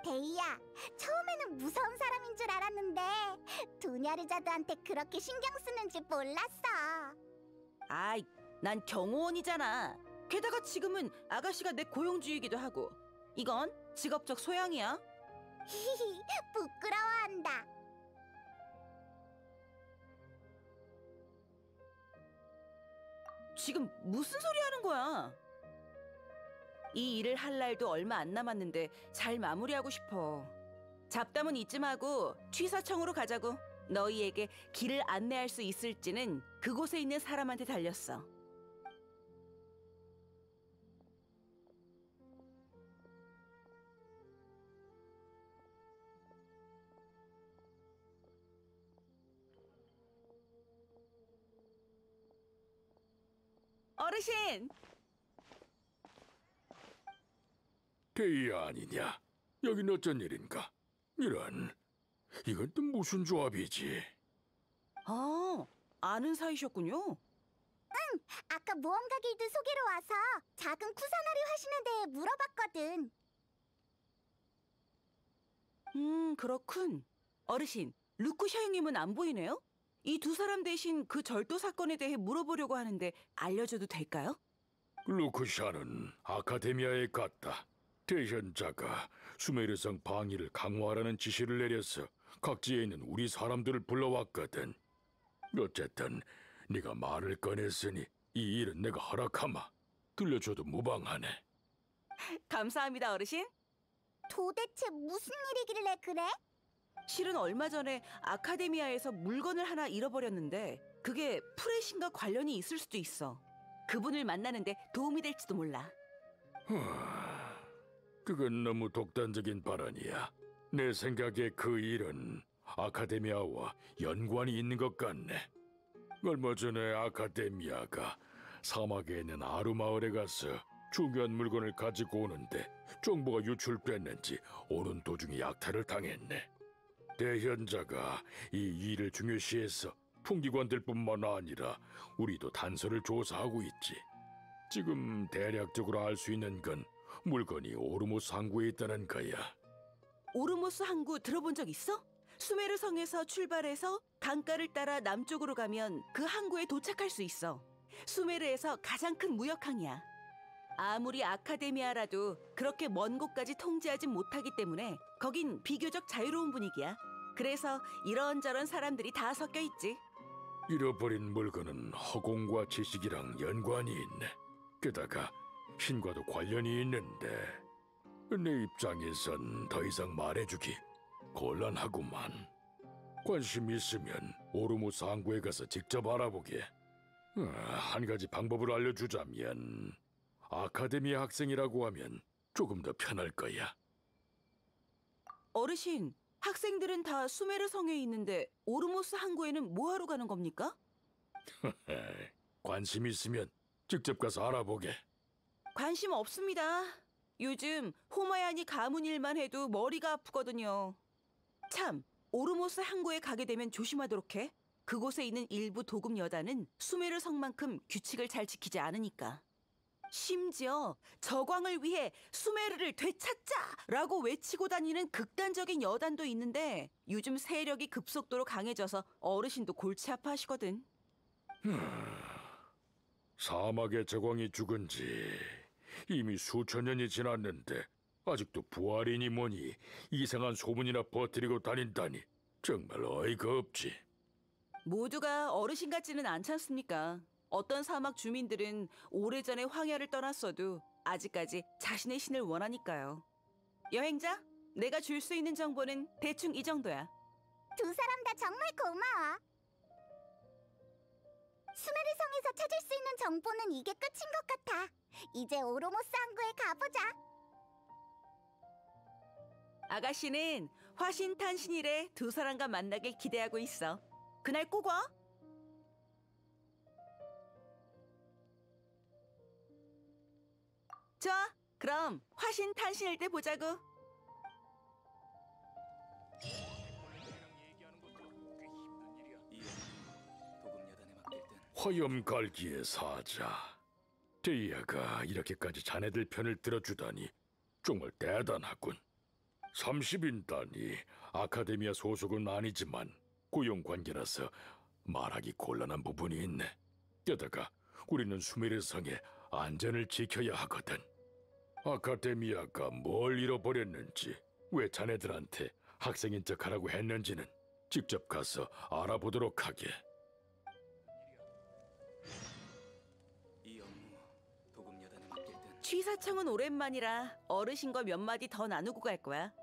데이아, 처음에는 무서운 사람인 줄 알았는데 두냐르자드한테 그렇게 신경 쓰는지 몰랐어. 아이, 난 경호원이잖아. 게다가 지금은 아가씨가 내 고용주이기도 하고. 이건 직업적 소양이야. 히히, 부끄러워한다. 지금 무슨 소리 하는 거야? 이 일을 할 날도 얼마 안 남았는데 잘 마무리하고 싶어. 잡담은 이쯤 하고 취사청으로 가자고. 너희에게 길을 안내할 수 있을지는 그곳에 있는 사람한테 달렸어. 어르신! 데이아 아니냐? 여긴 어쩐 일인가? 이런, 이건 또 무슨 조합이지? 아, 아는 사이셨군요? 응, 아까 모험가 길드 소개로 와서 작은 쿠사나리 하시는 데에 물어봤거든. 그렇군. 어르신, 루쿠샤잉님은 안 보이네요? 이 두 사람 대신 그 절도 사건에 대해 물어보려고 하는데 알려줘도 될까요? 루쿠샤는 아카데미아에 갔다. 대현자가 수메르성 방위를 강화하라는 지시를 내려서 각지에 있는 우리 사람들을 불러왔거든. 어쨌든 네가 말을 꺼냈으니 이 일은 내가 허락하마. 들려줘도 무방하네. 감사합니다, 어르신. 도대체 무슨 일이길래 그래? 실은 얼마 전에 아카데미아에서 물건을 하나 잃어버렸는데 그게 프레신과 관련이 있을 수도 있어. 그분을 만나는데 도움이 될지도 몰라. 그건 너무 독단적인 발언이야. 내 생각에 그 일은 아카데미아와 연관이 있는 것 같네. 얼마 전에 아카데미아가 사막에 있는 아루 마을에 가서 중요한 물건을 가지고 오는데 정보가 유출됐는지 오는 도중에 약탈을 당했네. 대현자가 이 일을 중요시해서 풍기관들뿐만 아니라 우리도 단서를 조사하고 있지. 지금 대략적으로 알 수 있는 건 물건이 오르모스 항구에 있다는 거야. 오르모스 항구 들어본 적 있어? 수메르 성에서 출발해서 강가를 따라 남쪽으로 가면 그 항구에 도착할 수 있어. 수메르에서 가장 큰 무역항이야. 아무리 아카데미아라도 그렇게 먼 곳까지 통제하진 못하기 때문에 거긴 비교적 자유로운 분위기야. 그래서 이런저런 사람들이 다 섞여 있지. 잃어버린 물건은 허공과 지식이랑 연관이 있네. 게다가 신과도 관련이 있는데 내 입장에선 더 이상 말해주기 곤란하구만. 관심 있으면 오르모스 항구에 가서 직접 알아보게. 한 가지 방법을 알려주자면 아카데미아 학생이라고 하면 조금 더 편할 거야. 어르신, 학생들은 다 수메르 성에 있는데 오르모스 항구에는 뭐하러 가는 겁니까? 관심 있으면 직접 가서 알아보게. 관심 없습니다. 요즘 호마야니 가문 일만 해도 머리가 아프거든요. 참, 오르모스 항구에 가게 되면 조심하도록 해. 그곳에 있는 일부 도금여단은 수메르 성만큼 규칙을 잘 지키지 않으니까. 심지어 저광을 위해 수메르를 되찾자라고 외치고 다니는 극단적인 여단도 있는데 요즘 세력이 급속도로 강해져서 어르신도 골치 아파하시거든. 사막의 저광이 죽은 지 이미 수천 년이 지났는데 아직도 부활이니 뭐니 이상한 소문이나 퍼뜨리고 다닌다니 정말 어이가 없지. 모두가 어르신 같지는 않지 않습니까? 어떤 사막 주민들은 오래전에 황야를 떠났어도 아직까지 자신의 신을 원하니까요. 여행자, 내가 줄 수 있는 정보는 대충 이 정도야. 두 사람 다 정말 고마워. 수메르 성에서 찾을 수 있는 정보는 이게 끝인 것 같아. 이제 오르모스 항구에 가보자. 아가씨는 화신탄신일에 두 사람과 만나길 기대하고 있어. 그날 꼭 와. 좋아, 그럼 화신탄신일 때 보자고. 화염갈기의 사자 데이아가 이렇게까지 자네들 편을 들어주다니 정말 대단하군. 30인단이 아카데미아 소속은 아니지만 고용관계라서 말하기 곤란한 부분이 있네. 게다가 우리는 수메르 성의 안전을 지켜야 하거든. 아카데미아가 뭘 잃어버렸는지, 왜 자네들한테 학생인 척하라고 했는지는 직접 가서 알아보도록 하게. 취사청은 오랜만이라 어르신과 몇 마디 더 나누고 갈 거야.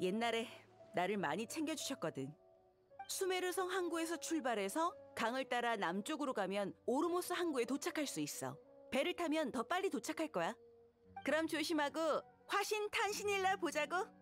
옛날에 나를 많이 챙겨주셨거든. 수메르성 항구에서 출발해서 강을 따라 남쪽으로 가면 오르모스 항구에 도착할 수 있어. 배를 타면 더 빨리 도착할 거야. 그럼 조심하고 화신탄신일날 보자고.